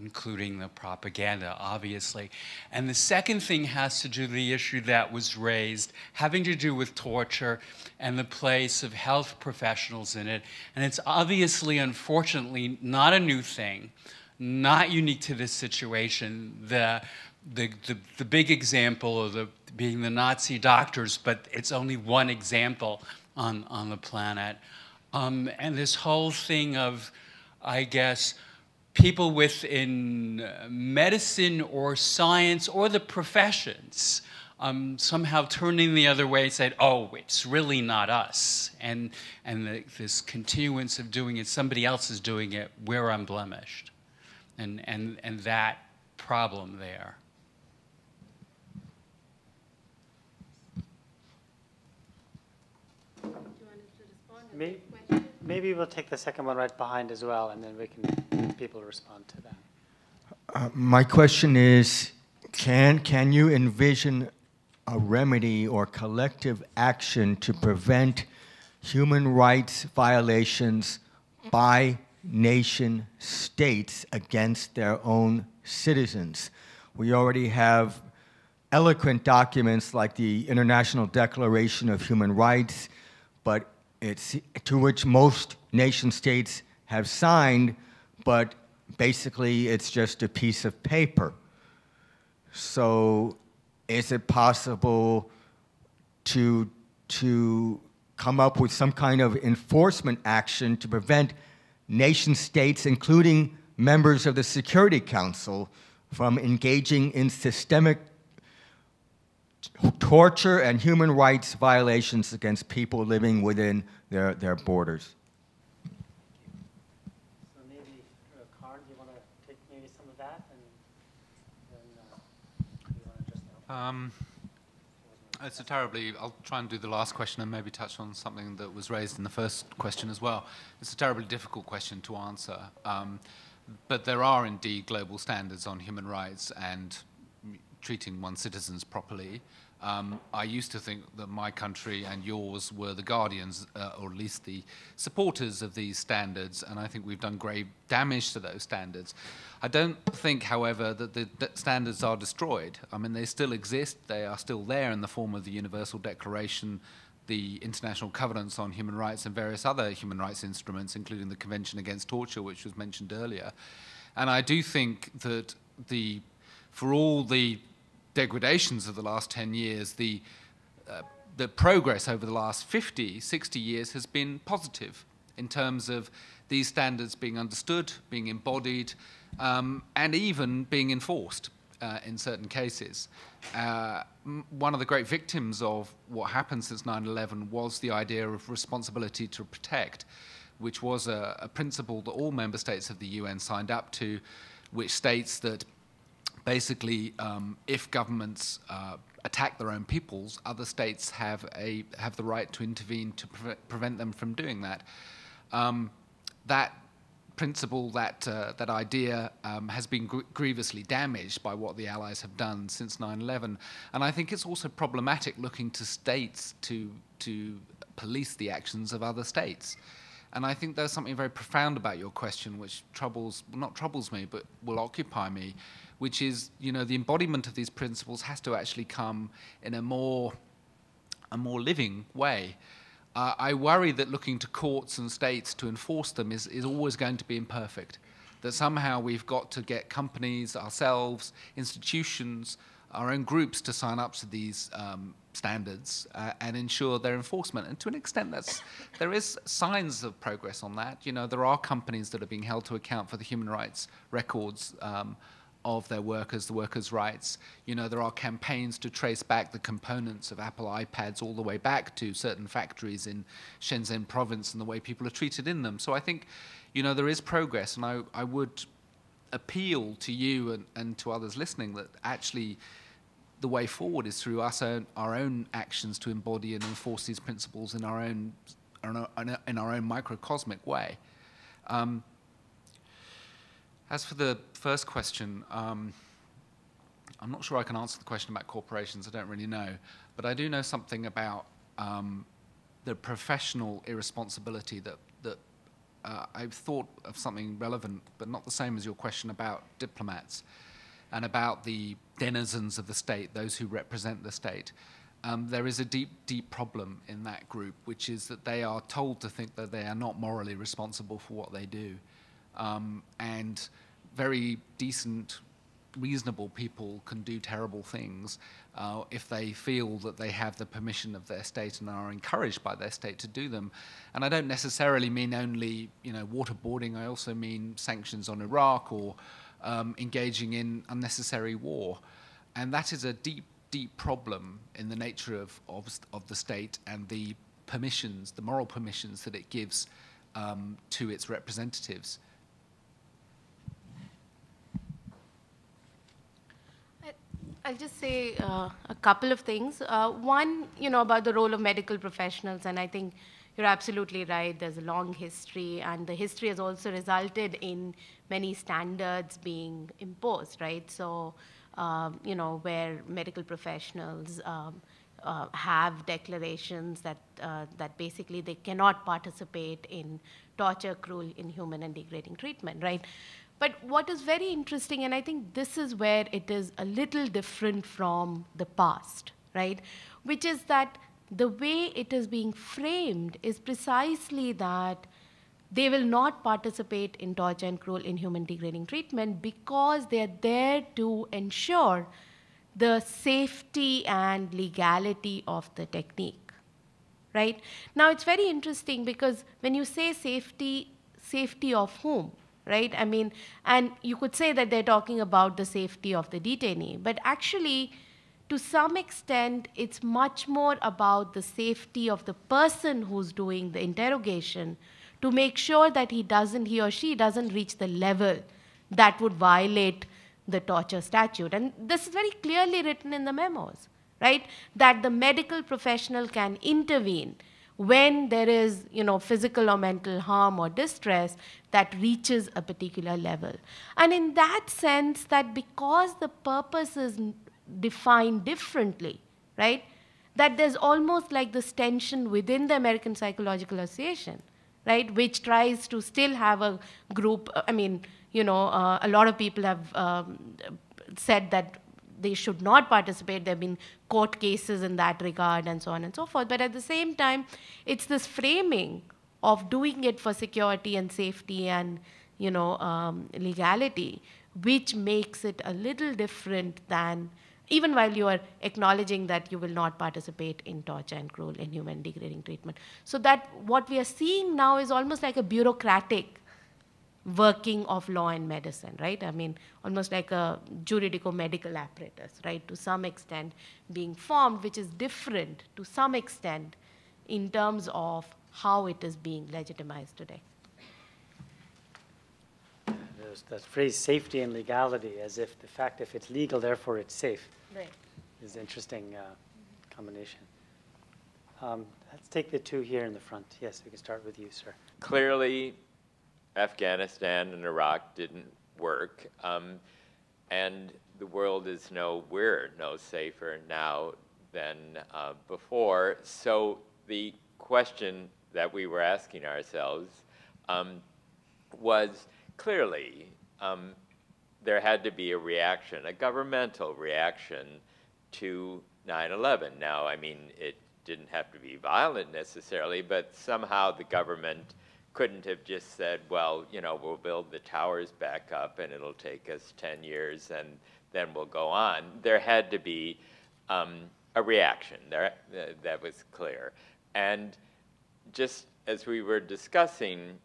including the propaganda, obviously. And the second thing has to do with the issue that was raised, having to do with torture and the place of health professionals in it. And it's obviously, unfortunately, not a new thing, not unique to this situation. The big example of being the Nazi doctors, but it's only one example on the planet. And this whole thing of, I guess, people within medicine or science or the professions somehow turning the other way and said, oh, it's really not us. And this continuance of doing it, somebody else is doing it, we're unblemished. And that problem there. Do you want to respond to the question? Maybe we'll take the second one right behind as well, and then we can people respond to that. My question is, can you envision a remedy or collective action to prevent human rights violations by nation states against their own citizens? We already have eloquent documents like the International Declaration of Human Rights, but it's to which most nation states have signed, but basically it's just a piece of paper. So is it possible to come up with some kind of enforcement action to prevent nation states, including members of the Security Council, from engaging in systemic torture and human rights violations against people living within their borders? So maybe, Carne, do you want to take maybe some of that? And then do you want to just it's a terribly, I'll try and do the last question and maybe touch on something that was raised in the first question as well. It's a terribly difficult question to answer. But there are indeed global standards on human rights and treating one's citizens properly. I used to think that my country and yours were the guardians, or at least the supporters of these standards, and I think we've done grave damage to those standards. I don't think, however, that the standards are destroyed. I mean, they still exist. They are still there in the form of the Universal Declaration, the International Covenants on Human Rights, and various other human rights instruments, including the Convention Against Torture, which was mentioned earlier. And I do think that for all the degradations of the last 10 years, the progress over the last 50, 60 years has been positive in terms of these standards being understood, being embodied, and even being enforced in certain cases. One of the great victims of what happened since 9/11 was the idea of responsibility to protect, which was a principle that all member states of the UN signed up to, which states that basically if governments attack their own peoples, other states have the right to intervene to prevent them from doing that. That principle, that idea has been grievously damaged by what the Allies have done since 9/11. And I think it's also problematic looking to states to police the actions of other states. And I think there's something very profound about your question, which not troubles me, but will occupy me, which is, you know, the embodiment of these principles has to actually come in a more living way. I worry that looking to courts and states to enforce them is always going to be imperfect, that somehow we've got to get companies, ourselves, institutions, our own groups to sign up to these standards and ensure their enforcement. And to an extent, there is signs of progress on that. You know, there are companies that are being held to account for the human rights records of their workers, the workers' rights. You know, there are campaigns to trace back the components of Apple iPads all the way back to certain factories in Shenzhen province and the way people are treated in them. So I think, you know, there is progress, and I would appeal to you and to others listening that actually the way forward is through our own actions to embody and enforce these principles in our own in our own microcosmic way. As for the first question, I'm not sure I can answer the question about corporations. I don't really know. But I do know something about the professional irresponsibility that, I've thought of something relevant, but not the same as your question about diplomats and about the denizens of the state, those who represent the state. There is a deep, deep problem in that group, which is that they are told to think that they are not morally responsible for what they do. And very decent, reasonable people can do terrible things if they feel that they have the permission of their state and are encouraged by their state to do them. And I don't necessarily mean only, waterboarding. I also mean sanctions on Iraq or engaging in unnecessary war. And that is a deep, deep problem in the nature of the state and the permissions, the moral permissions that it gives to its representatives. I'll just say a couple of things. One, about the role of medical professionals, and I think you're absolutely right. There's a long history, and the history has also resulted in many standards being imposed, right? So, where medical professionals have declarations that that basically they cannot participate in torture, cruel, inhuman, and degrading treatment, right? But what is very interesting, and I think this is where it is a little different from the past, right? Which is that the way it is being framed is precisely that they will not participate in torture and cruel, inhuman, degrading treatment because they are there to ensure the safety and legality of the technique, right? Now, it's very interesting because when you say safety, safety of whom? Right? I mean, and you could say that they're talking about the safety of the detainee, but actually, to some extent, it's much more about the safety of the person who's doing the interrogation to make sure that he or she doesn't reach the level that would violate the torture statute. And this is very clearly written in the memos, right? That the medical professional can intervene when there is, physical or mental harm or distress that reaches a particular level. And in that sense, that because the purpose is defined differently, right, that there's almost like this tension within the American Psychological Association, right, which tries to still have a group. I mean, a lot of people have said that they should not participate. There have been court cases in that regard and so on and so forth. But at the same time, it's this framing of doing it for security and safety and legality, which makes it a little different than, even while you are acknowledging that you will not participate in torture and cruel, inhuman, degrading treatment. So that what we are seeing now is almost like a bureaucratic working of law and medicine, right? I mean, almost like a juridico-medical apparatus, right, to some extent being formed, which is different to some extent in terms of how it is being legitimized today. There's that phrase, safety and legality, as if the fact if it's legal, therefore it's safe, right, is an interesting combination. Let's take the two here in the front. Yes, we can start with you, sir. Clearly, Afghanistan and Iraq didn't work, and the world is nowhere no safer now than before. So the question that we were asking ourselves was clearly there had to be a reaction, a governmental reaction to 9/11. Now, I mean, it didn't have to be violent necessarily, but somehow the government couldn't have just said, well, we'll build the towers back up and it'll take us 10 years and then we'll go on. There had to be a reaction. There, that was clear. And just as we were discussing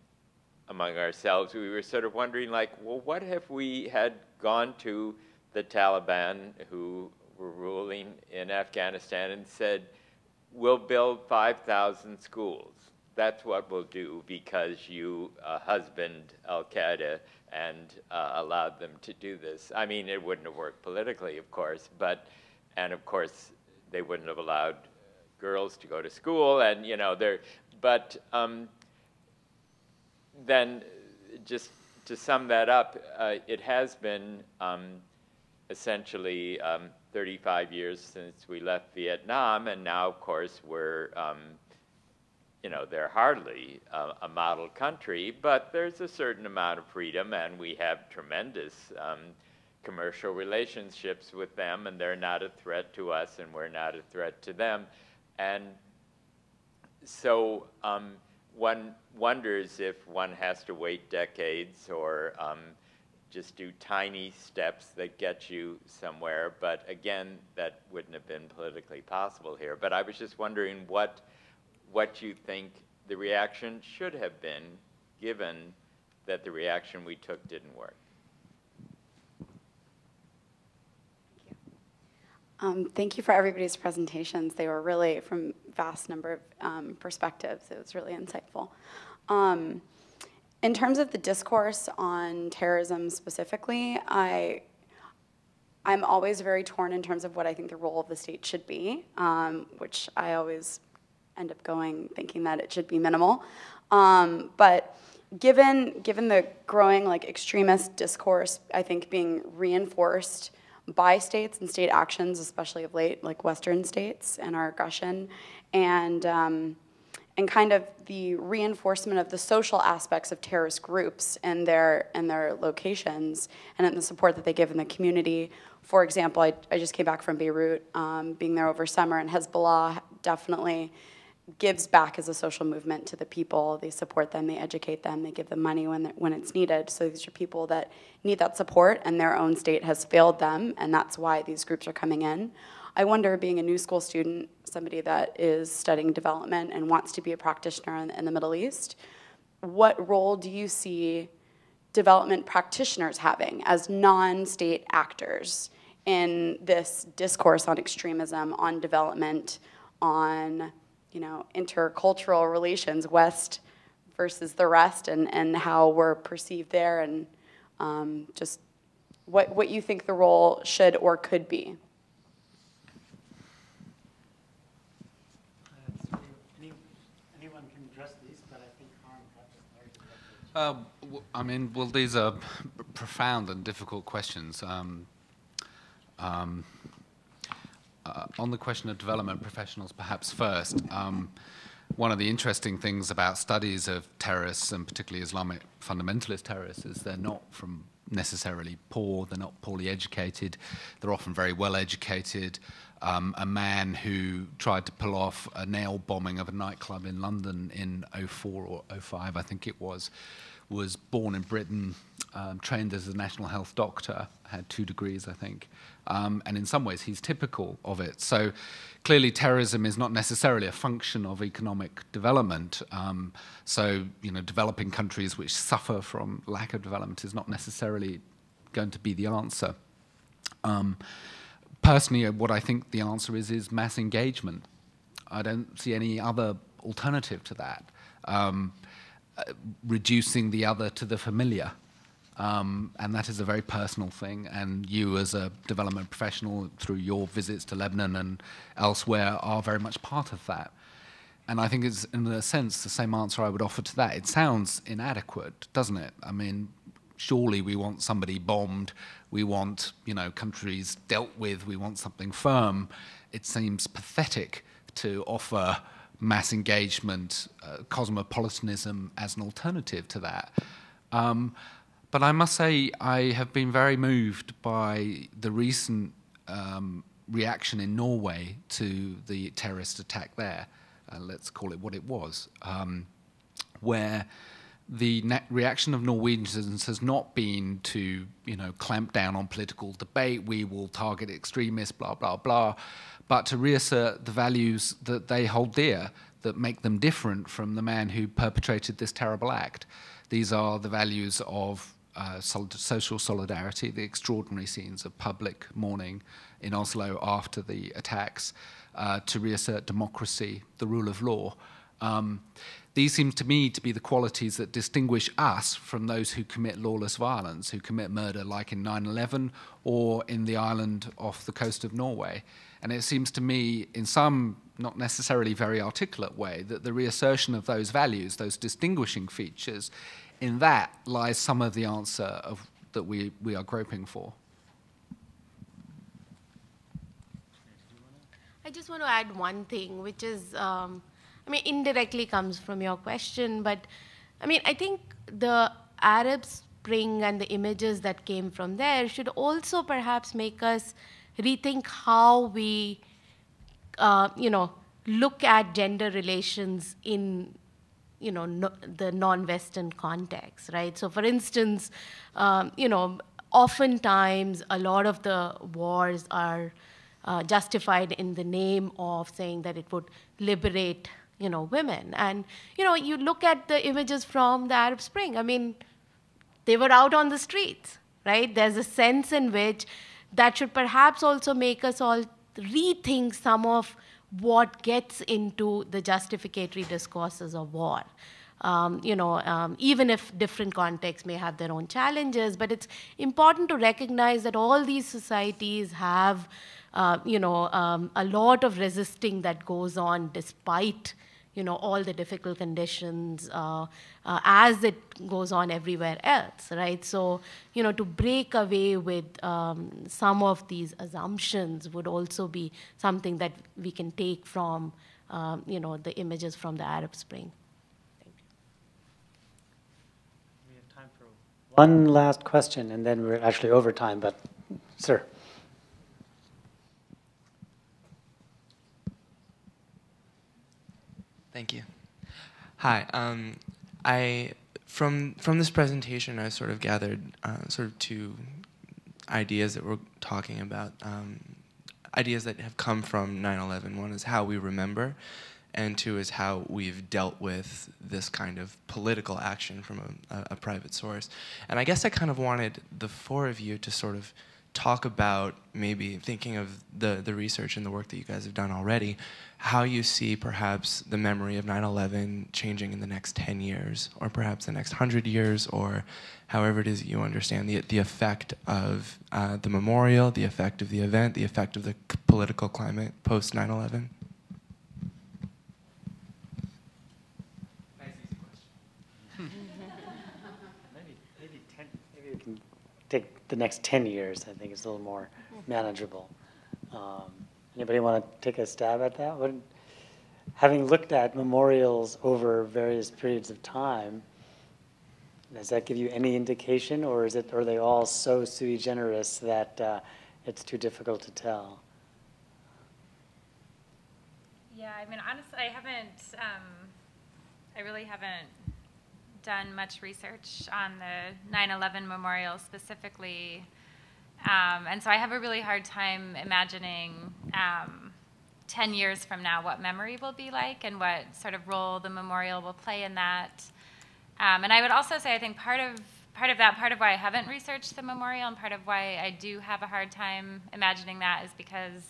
among ourselves, we were sort of wondering, like, well, what if we had gone to the Taliban who were ruling in Afghanistan and said, we'll build 5,000 schools. That's what we'll do because you husband Al-Qaeda and allowed them to do this. I mean, it wouldn't have worked politically, of course, but, and of course, they wouldn't have allowed girls to go to school, and, But then just to sum that up, it has been essentially 35 years since we left Vietnam, and now, of course, we're, you know, they're hardly a model country, but there's a certain amount of freedom, and we have tremendous commercial relationships with them, and they're not a threat to us, and we're not a threat to them. And so one wonders if one has to wait decades or just do tiny steps that get you somewhere. But again, that wouldn't have been politically possible here. But I was just wondering what you think the reaction should have been, given that the reaction we took didn't work. Thank you for everybody's presentations. They were really from a vast number of perspectives. It was really insightful. In terms of the discourse on terrorism specifically, I'm always very torn in terms of what I think the role of the state should be, which I always end up going thinking that it should be minimal. But given the growing extremist discourse, I think being reinforced by states and state actions, especially of late, like Western states and our aggression, and kind of the reinforcement of the social aspects of terrorist groups and their locations and the support that they give in the community. For example, I just came back from Beirut, being there over summer, and Hezbollah definitely gives back as a social movement to the people. They support them, they educate them, they give them money when it's needed. So these are people that need that support, and their own state has failed them, and that's why these groups are coming in. I wonder, being a new school student, somebody that is studying development and wants to be a practitioner in the Middle East, what role do you see development practitioners having as non-state actors in this discourse on extremism, on development, on intercultural relations, West versus the rest, and how we're perceived there, and just what you think the role should or could be. Anyone can address these, but I think Carne perhaps is very well, these are profound and difficult questions. On the question of development professionals, perhaps first, one of the interesting things about studies of terrorists, and particularly Islamic fundamentalist terrorists, is they're not from necessarily poor, they're not poorly educated, they're often very well educated. A man who tried to pull off a nail bombing of a nightclub in London in 04 or 05, I think it was born in Britain, trained as a national health doctor, had 2 degrees, I think. And in some ways, he's typical of it. So clearly, terrorism is not necessarily a function of economic development. So, developing countries which suffer from lack of development is not necessarily going to be the answer. Personally, what I think the answer is mass engagement. I don't see any other alternative to that. Reducing the other to the familiar. And that is a very personal thing, and you as a development professional through your visits to Lebanon and elsewhere are very much part of that. And I think it's, in a sense, the same answer I would offer to that. It sounds inadequate, doesn't it? I mean, surely we want somebody bombed, we want, countries dealt with, we want something firm. It seems pathetic to offer mass engagement, cosmopolitanism as an alternative to that. But I must say I have been very moved by the recent reaction in Norway to the terrorist attack there, let's call it what it was, where the reaction of Norwegians has not been to, clamp down on political debate, we will target extremists, blah, blah, blah, but to reassert the values that they hold dear that make them different from the man who perpetrated this terrible act. These are the values of social solidarity, the extraordinary scenes of public mourning in Oslo after the attacks, to reassert democracy, the rule of law. These seem to me to be the qualities that distinguish us from those who commit lawless violence, who commit murder like in 9/11 or in the island off the coast of Norway. And it seems to me, in some not necessarily very articulate way, that the reassertion of those values, those distinguishing features, in that lies some of the answer of, that we are groping for. I just want to add one thing, which is... I mean, indirectly comes from your question, but I mean, I think the Arab Spring and the images that came from there should also perhaps make us rethink how we, you know, look at gender relations in, you know, the non-Western context, right? So, for instance, you know, oftentimes a lot of the wars are justified in the name of saying that it would liberate, you know, women. And, you know, you look at the images from the Arab Spring. I mean, they were out on the streets, right? There's a sense in which that should perhaps also make us all rethink some of what gets into the justificatory discourses of war. You know, even if different contexts may have their own challenges, but it's important to recognize that all these societies have, you know, a lot of resisting that goes on despite, you know, all the difficult conditions as it goes on everywhere else, right? So, you know, to break away with some of these assumptions would also be something that we can take from, you know, the images from the Arab Spring. Thank you. We have time for one last question, and then we're actually over time, but sir. Thank you. Hi. From this presentation, I sort of gathered sort of two ideas that we're talking about, ideas that have come from 9/11. One is how we remember, and two is how we've dealt with this kind of political action from a private source. And I guess I kind of wanted the four of you to sort of talk about, maybe thinking of the research and the work that you guys have done already, how you see perhaps the memory of 9/11 changing in the next 10 years, or perhaps the next 100 years, or however it is you understand the effect of the memorial, the effect of the event, the effect of the political climate post 9/11. Nice easy question. maybe 10. Maybe we can take the next 10 years, I think, is a little more manageable. Anybody want to take a stab at that? What, having looked at memorials over various periods of time, does that give you any indication, or is it, are they all so sui generis that it's too difficult to tell? Yeah, I mean, honestly, I haven't, I really haven't done much research on the 9/11 memorial specifically, and so I have a really hard time imagining 10 years from now what memory will be like and what sort of role the memorial will play in that. And I would also say I think part of why I haven't researched the memorial and part of why I do have a hard time imagining that is because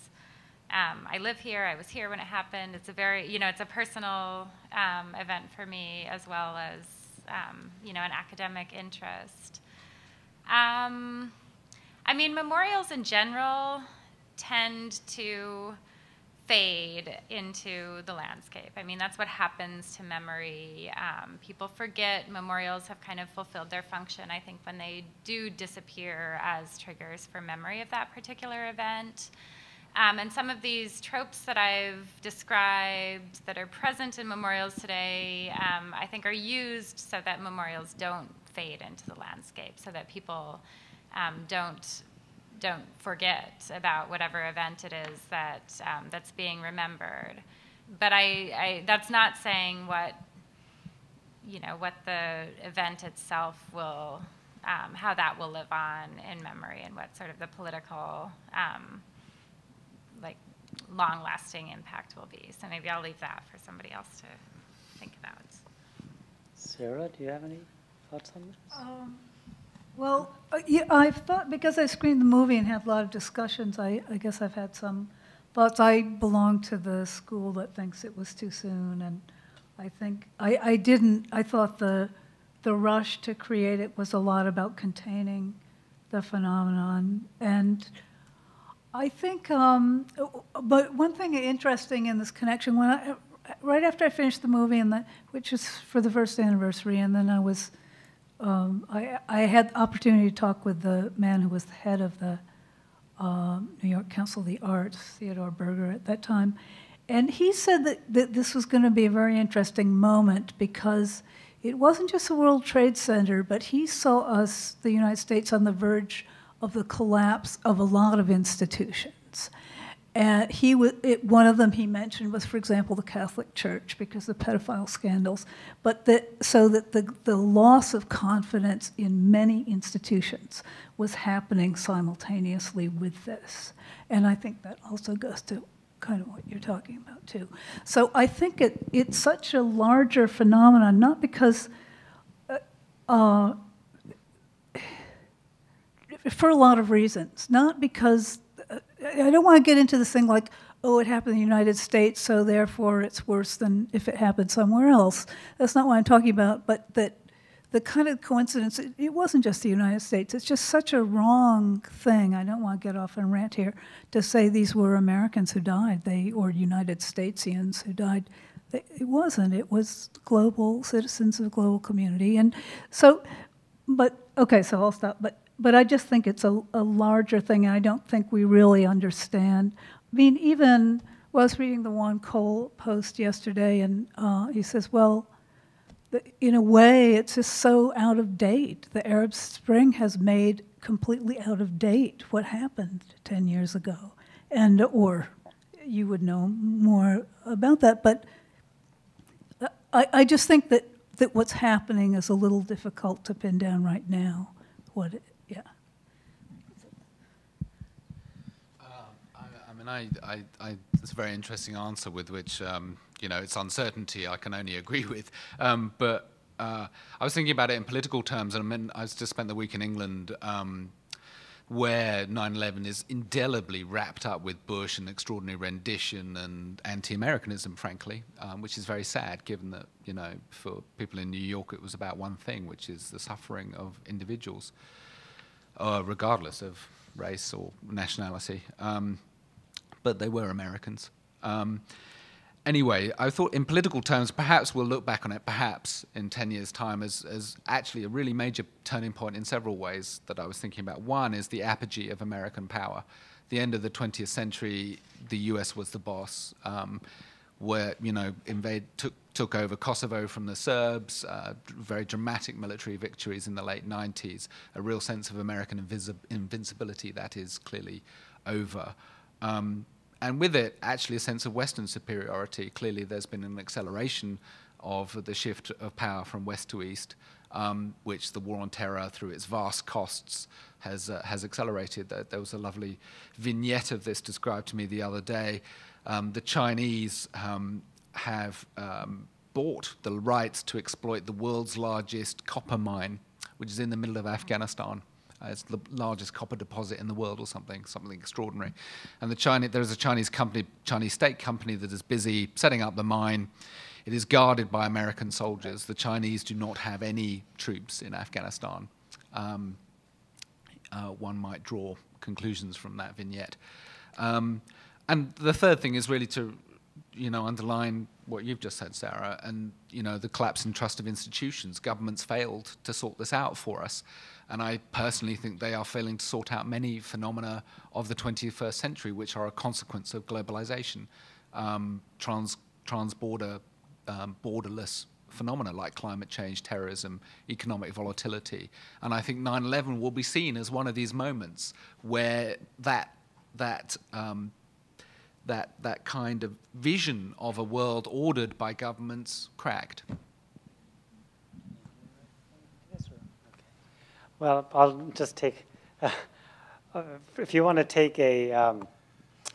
I live here. I was here when it happened. It's a very, you know, it's a personal event for me as well as, you know, an academic interest. I mean, memorials in general tend to fade into the landscape. I mean, that's what happens to memory. People forget. Memorials have kind of fulfilled their function, I think, when they do disappear as triggers for memory of that particular event. And some of these tropes that I've described that are present in memorials today, I think are used so that memorials don't fade into the landscape, so that people don't forget about whatever event it is that, that's being remembered. But I that's not saying what, you know, what the event itself will, how that will live on in memory and what sort of the political, like long-lasting impact will be. So maybe I'll leave that for somebody else to think about. Sarah, do you have any thoughts on this? Well, yeah, I've thought, because I screened the movie and had a lot of discussions, I guess I've had some thoughts. I belong to the school that thinks it was too soon, and I think. I didn't. I thought the rush to create it was a lot about containing the phenomenon. And I think, but one thing interesting in this connection, when I, right after I finished the movie, and which was for the first anniversary, and then I was, I had the opportunity to talk with the man who was the head of the New York Council of the Arts, Theodore Berger at that time, and he said that this was going to be a very interesting moment because it wasn't just the World Trade Center, but he saw us, the United States, on the verge of the collapse of a lot of institutions. And he one of them he mentioned was, for example, the Catholic Church because of the pedophile scandals. But so that the loss of confidence in many institutions was happening simultaneously with this. And I think that also goes to kind of what you're talking about, too. So I think it's such a larger phenomenon, not because, for a lot of reasons, not because, I don't want to get into this thing like, oh, it happened in the United States, so therefore it's worse than if it happened somewhere else. That's not what I'm talking about, but that the kind of coincidence, it wasn't just the United States. It's just such a wrong thing. I don't want to get off on a rant here to say these were Americans who died, or United Statesians who died. It wasn't. It was global citizens of global community. And so, but, okay, so I'll stop. But I just think it's a larger thing, and I don't think we really understand. I mean, even, well, I was reading the Juan Cole post yesterday, and he says, well, in a way, it's just so out of date. The Arab Spring has made completely out of date what happened 10 years ago. And, or you would know more about that. But I just think that what's happening is a little difficult to pin down right now. Yeah. I mean, it's a very interesting answer with which, you know, it's uncertainty I can only agree with. But I was thinking about it in political terms, and I just spent the week in England where 9/11 is indelibly wrapped up with Bush and extraordinary rendition and anti-Americanism, frankly, which is very sad given that, you know, for people in New York it was about one thing, which is the suffering of individuals, regardless of race or nationality. But they were Americans. Anyway, I thought in political terms, perhaps we'll look back on it, perhaps in 10 years' time, as actually a really major turning point in several ways that I was thinking about. One is the apogee of American power. The end of the 20th century, the US was the boss, where, you know, took over Kosovo from the Serbs, very dramatic military victories in the late 90s, a real sense of American invincibility that is clearly over. And with it, actually, a sense of Western superiority. Clearly, there's been an acceleration of the shift of power from West to East, which the war on terror, through its vast costs, has accelerated. There was a lovely vignette of this described to me the other day. The Chinese have bought the rights to exploit the world's largest copper mine, which is in the middle of Afghanistan. It's the largest copper deposit in the world or something extraordinary. And there is a Chinese company, Chinese state company, that is busy setting up the mine. It is guarded by American soldiers. The Chinese do not have any troops in Afghanistan. One might draw conclusions from that vignette. And the third thing is really to, you know, underline what you've just said, Sarah, and, you know, the collapse in trust of institutions. Governments failed to sort this out for us. And I personally think they are failing to sort out many phenomena of the 21st century, which are a consequence of globalization, transborder, borderless phenomena like climate change, terrorism, economic volatility. And I think 9/11 will be seen as one of these moments where that kind of vision of a world ordered by governments cracked. Well, I'll just take, if you want to take a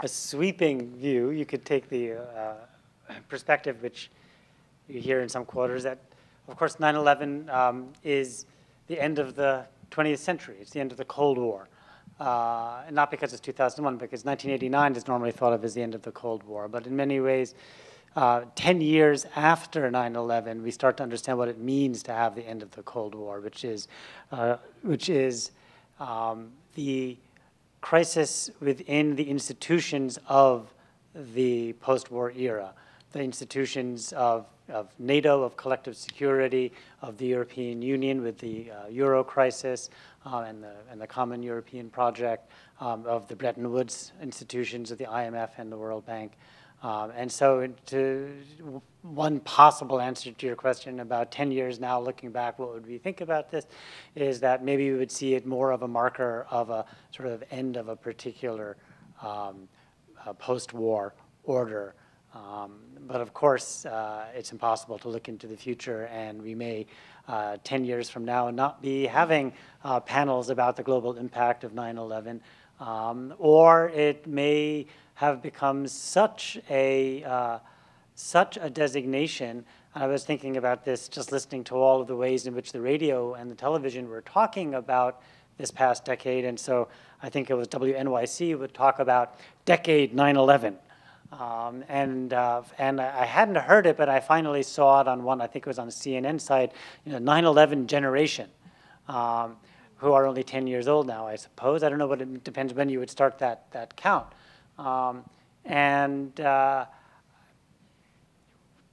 sweeping view, you could take the perspective which you hear in some quarters that, of course, 9/11 is the end of the 20th century. It's the end of the Cold War. And not because it's 2001, because 1989 is normally thought of as the end of the Cold War. But in many ways, 10 years after 9/11, we start to understand what it means to have the end of the Cold War, which is the crisis within the institutions of the post-war era, the institutions of NATO, of collective security, of the European Union with the Euro crisis and the Common European Project, of the Bretton Woods institutions of the IMF and the World Bank. And so to one possible answer to your question about 10 years now, looking back, what would we think about this, is that maybe we would see it more of a marker of a sort of end of a particular post-war order. But of course, it's impossible to look into the future, and we may 10 years from now not be having panels about the global impact of 9/11, or it may have become such a designation. I was thinking about this just listening to all of the ways in which the radio and the television were talking about this past decade, and so I think it was WNYC would talk about decade 9/11. And I hadn't heard it, but I finally saw it on one, I think it was on the CNN side, you know, 9/11 generation, who are only 10 years old now, I suppose. I don't know, but it depends when you would start that count.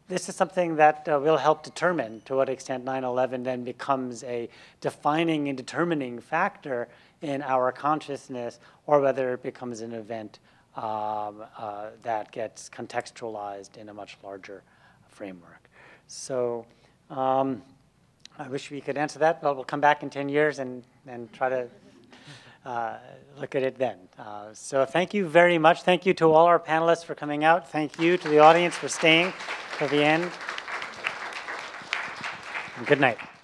This is something that will help determine to what extent 9/11 then becomes a defining and determining factor in our consciousness, or whether it becomes an event that gets contextualized in a much larger framework. So I wish we could answer that, but we'll come back in 10 years and try to look at it then. So thank you very much. Thank you to all our panelists for coming out. Thank you to the audience for staying till the end. And good night.